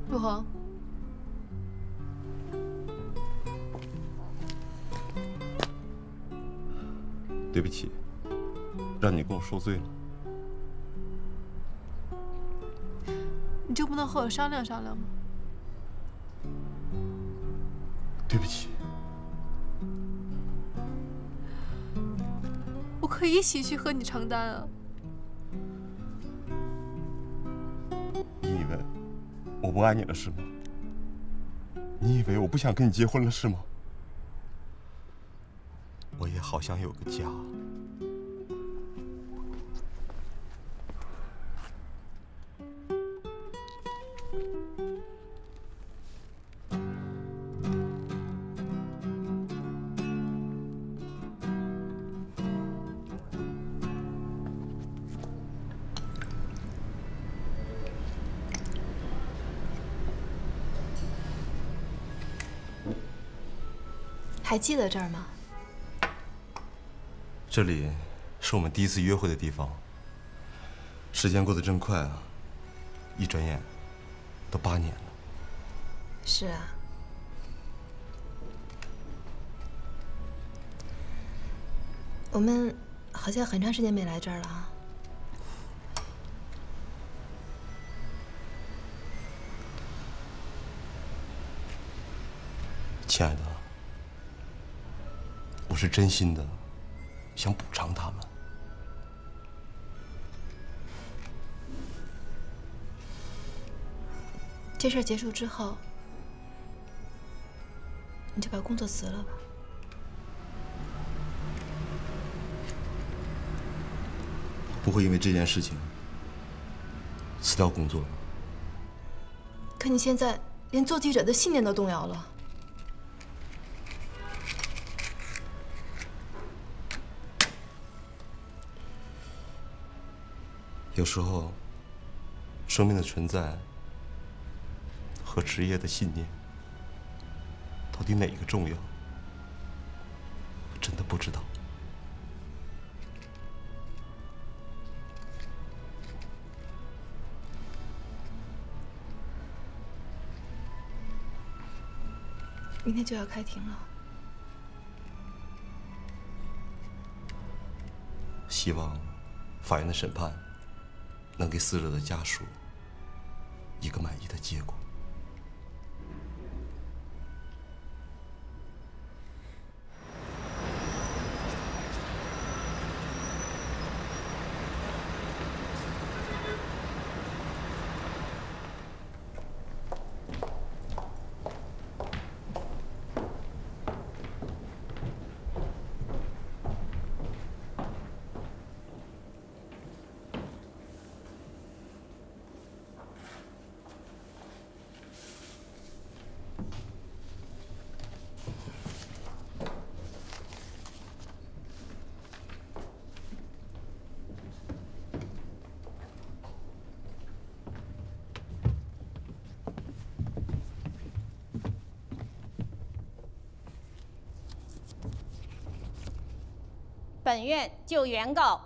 陆恒，对不起，让你跟我受罪了。你就不能和我商量商量吗？对不起，我可以一起去和你承担啊。 我不爱你了是吗？你以为我不想跟你结婚了是吗？我也好想有个家。还记得这儿吗？这里是我们第一次约会的地方。时间过得真快啊，一转眼都8年了。是啊，我们好像很长时间没来这儿了啊。亲爱的。 我是真心的，想补偿他们。这事儿结束之后，你就把工作辞了吧。不会因为这件事情辞掉工作了。可你现在连做记者的信念都动摇了。 有时候，生命的存在和职业的信念，到底哪个重要？我真的不知道。明天就要开庭了，希望法院的审判。 能给死者的家属一个满意的结果。本院就原告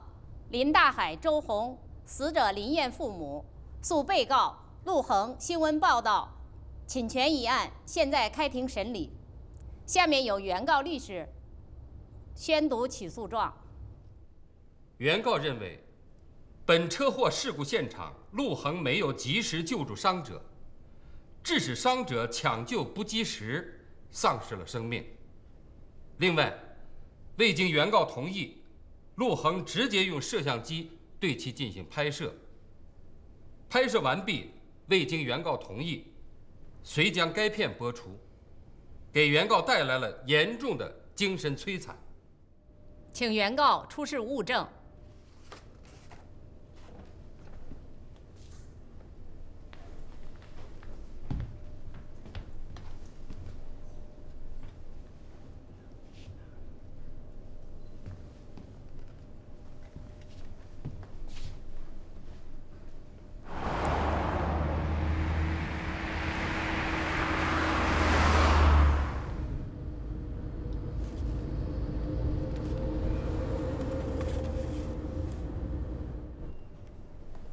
林大海、周红、死者林燕父母诉被告陆恒新闻报道侵权一案，现在开庭审理。下面由原告律师宣读起诉状。原告认为，本车祸事故现场，陆恒没有及时救助伤者，致使伤者抢救不及时，丧失了生命。另外，未经原告同意，陆恒直接用摄像机对其进行拍摄。拍摄完毕，未经原告同意，遂将该片播出，给原告带来了严重的精神摧残。请原告出示物证。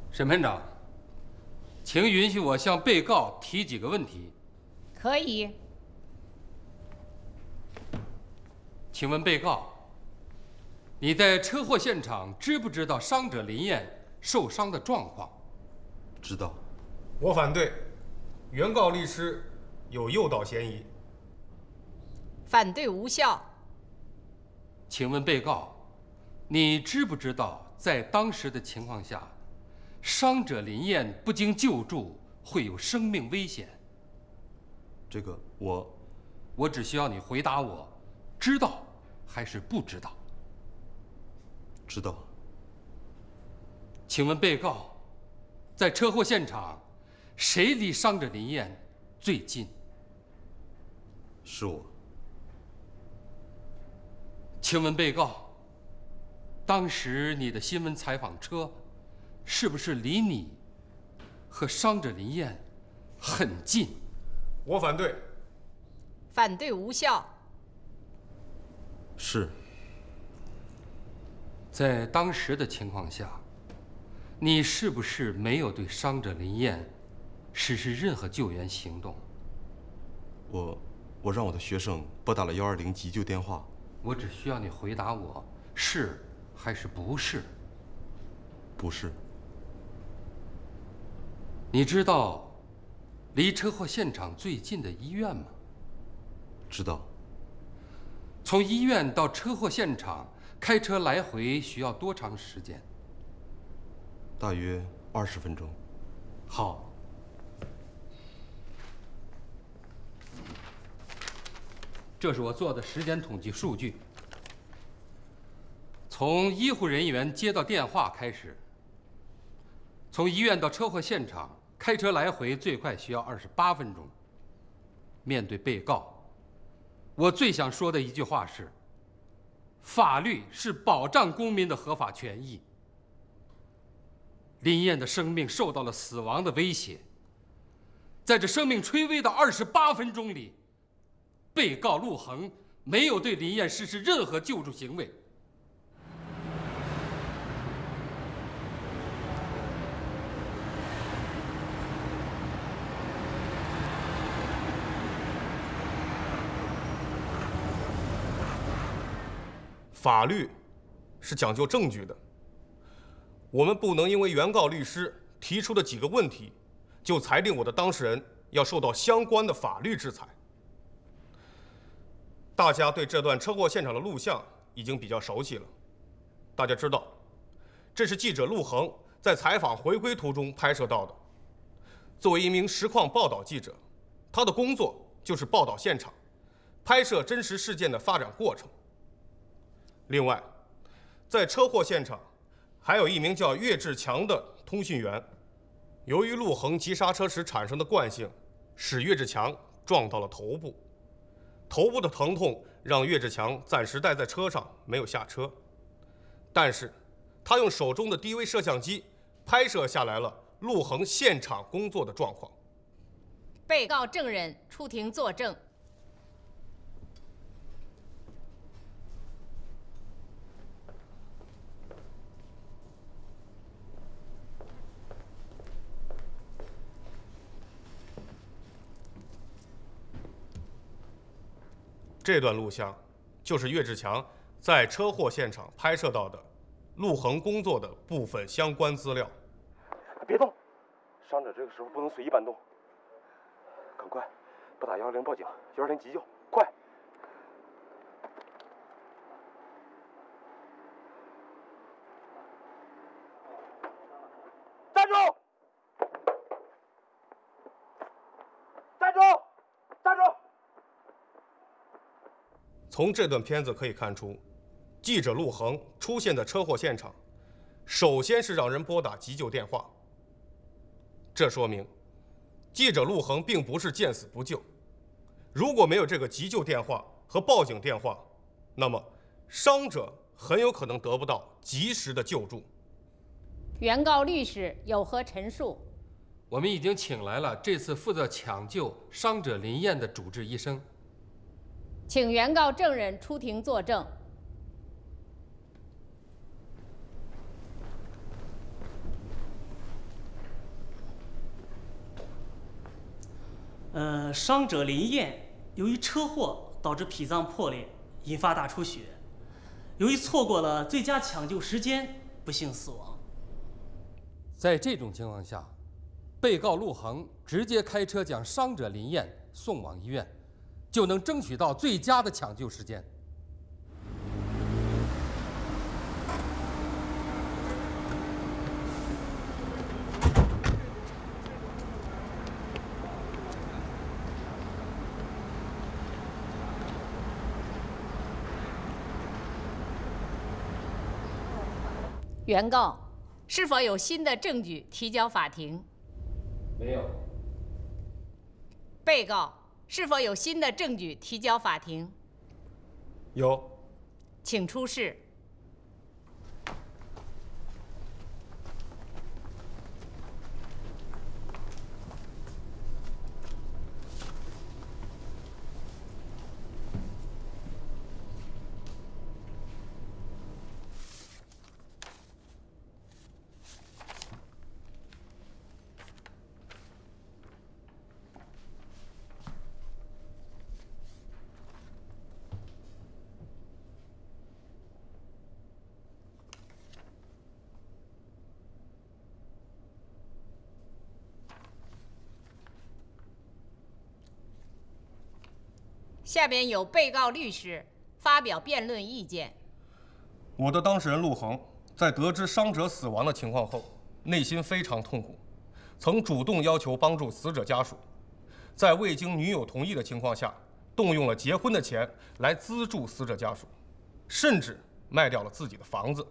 审判长，请允许我向被告提几个问题。可以。请问被告，你在车祸现场知不知道伤者林燕受伤的状况？知道。我反对，原告律师有诱导嫌疑。反对无效。请问被告，你知不知道在当时的情况下？ 伤者林燕不经救助会有生命危险。这个我只需要你回答我，知道还是不知道？知道。请问被告，在车祸现场，谁离伤者林燕最近？是我。请问被告，当时你的新闻采访车？ 是不是离你和伤者林燕很近？我反对。反对无效。是。在当时的情况下，你是不是没有对伤者林燕实施任何救援行动？我让我的学生拨打了120急救电话。我只需要你回答我是还是不是？不是。 你知道离车祸现场最近的医院吗？知道。从医院到车祸现场开车来回需要多长时间？大约20分钟。好。这是我做的时间统计数据。从医护人员接到电话开始，从医院到车祸现场。 开车来回最快需要28分钟。面对被告，我最想说的一句话是：法律是保障公民的合法权益。林燕的生命受到了死亡的威胁，在这生命垂危的28分钟里，被告陆恒没有对林燕实施任何救助行为。 法律是讲究证据的，我们不能因为原告律师提出的几个问题，就裁定我的当事人要受到相关的法律制裁。大家对这段车祸现场的录像已经比较熟悉了，大家知道，这是记者陆恒在采访回归途中拍摄到的。作为一名实况报道记者，他的工作就是报道现场，拍摄真实事件的发展过程。 另外，在车祸现场，还有一名叫岳志强的通讯员，由于陆恒急刹车时产生的惯性，使岳志强撞到了头部，头部的疼痛让岳志强暂时待在车上，没有下车。但是，他用手中的低微摄像机拍摄下来了陆恒现场工作的状况。被告证人出庭作证。 这段录像就是岳志强在车祸现场拍摄到的陆恒工作的部分相关资料。别动，伤者这个时候不能随意搬动。赶快，拨打110报警，120急救，快！ 从这段片子可以看出，记者陆恒出现在车祸现场，首先是让人拨打急救电话。这说明，记者陆恒并不是见死不救。如果没有这个急救电话和报警电话，那么伤者很有可能得不到及时的救助。原告律师有何陈述？我们已经请来了这次负责抢救伤者林燕的主治医生。 请原告证人出庭作证。伤者林燕由于车祸导致脾脏破裂，引发大出血，由于错过了最佳抢救时间，不幸死亡。在这种情况下，被告陆恒直接开车将伤者林燕送往医院。 就能争取到最佳的抢救时间。原告是否有新的证据提交法庭？没有。被告。 是否有新的证据提交法庭？有，请出示。下边有被告律师发表辩论意见。我的当事人陆恒在得知伤者死亡的情况后，内心非常痛苦，曾主动要求帮助死者家属，在未经女友同意的情况下，动用了结婚的钱来资助死者家属，甚至卖掉了自己的房子。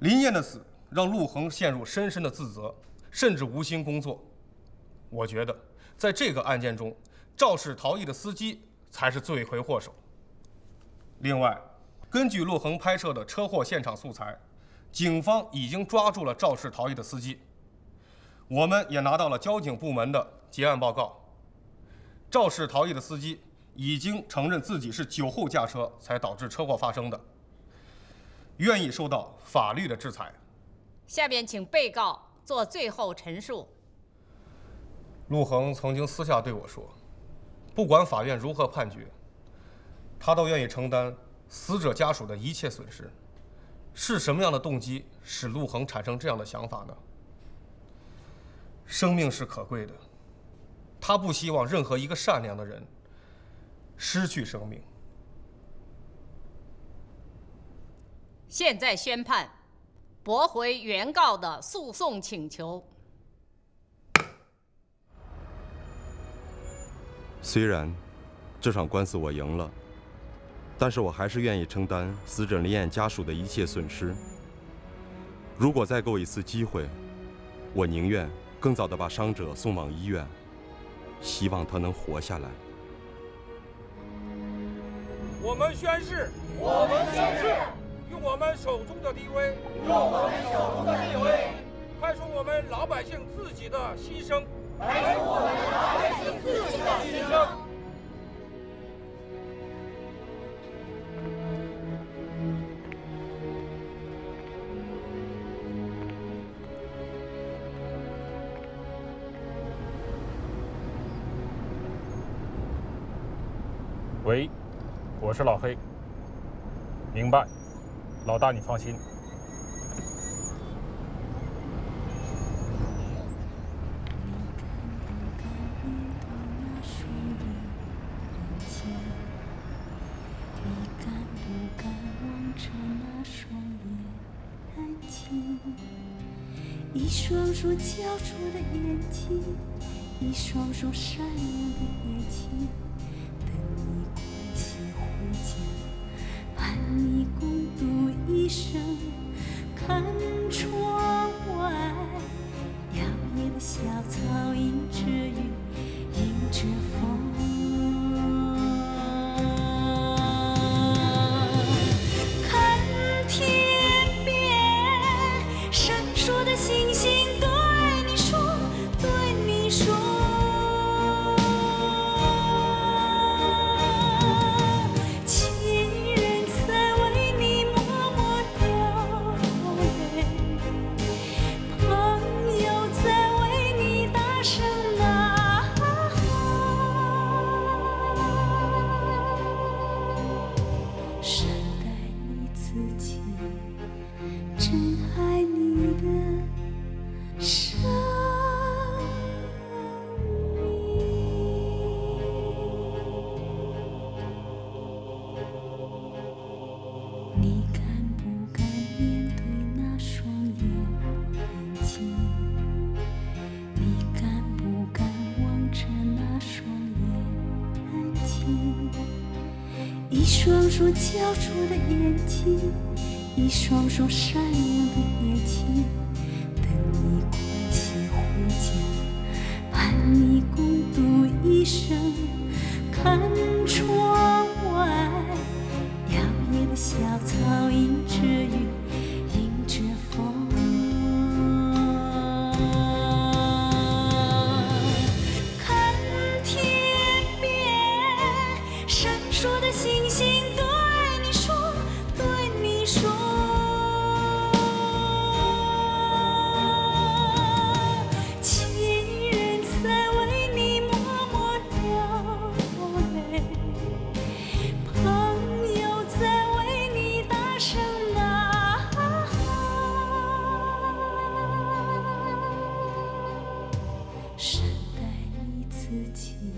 林燕的死让陆恒陷入深深的自责，甚至无心工作。我觉得在这个案件中。 肇事逃逸的司机才是罪魁祸首。另外，根据陆恒拍摄的车祸现场素材，警方已经抓住了肇事逃逸的司机。我们也拿到了交警部门的结案报告。肇事逃逸的司机已经承认自己是酒后驾车才导致车祸发生的，愿意受到法律的制裁。下面请被告做最后陈述。陆恒曾经私下对我说。 不管法院如何判决，他都愿意承担死者家属的一切损失。是什么样的动机使陆恒产生这样的想法呢？生命是可贵的，他不希望任何一个善良的人失去生命。现在宣判，驳回原告的诉讼请求。 虽然这场官司我赢了，但是我还是愿意承担死者林燕家属的一切损失。如果再给我一次机会，我宁愿更早地把伤者送往医院，希望他能活下来。我们宣誓，我们宣誓，用我们手中的地位，用我们手中的地位，派出我们老百姓自己的牺牲。 还是我们老百姓自己的牺牲。喂，我是老黑。明白，老大你放心。一双双焦灼的眼睛，一双双善良的眼睛。 一生看窗外，摇曳的小草迎着雨，迎着风。看天边闪烁的星星，对你说，对你说。情人在为你默默。 一双双焦灼的眼睛，一双双善良的眼睛，等你归期回家，盼你共度一生。看窗外，摇曳的小草迎着雨，迎着风。看天边闪烁的星。 善待你自己。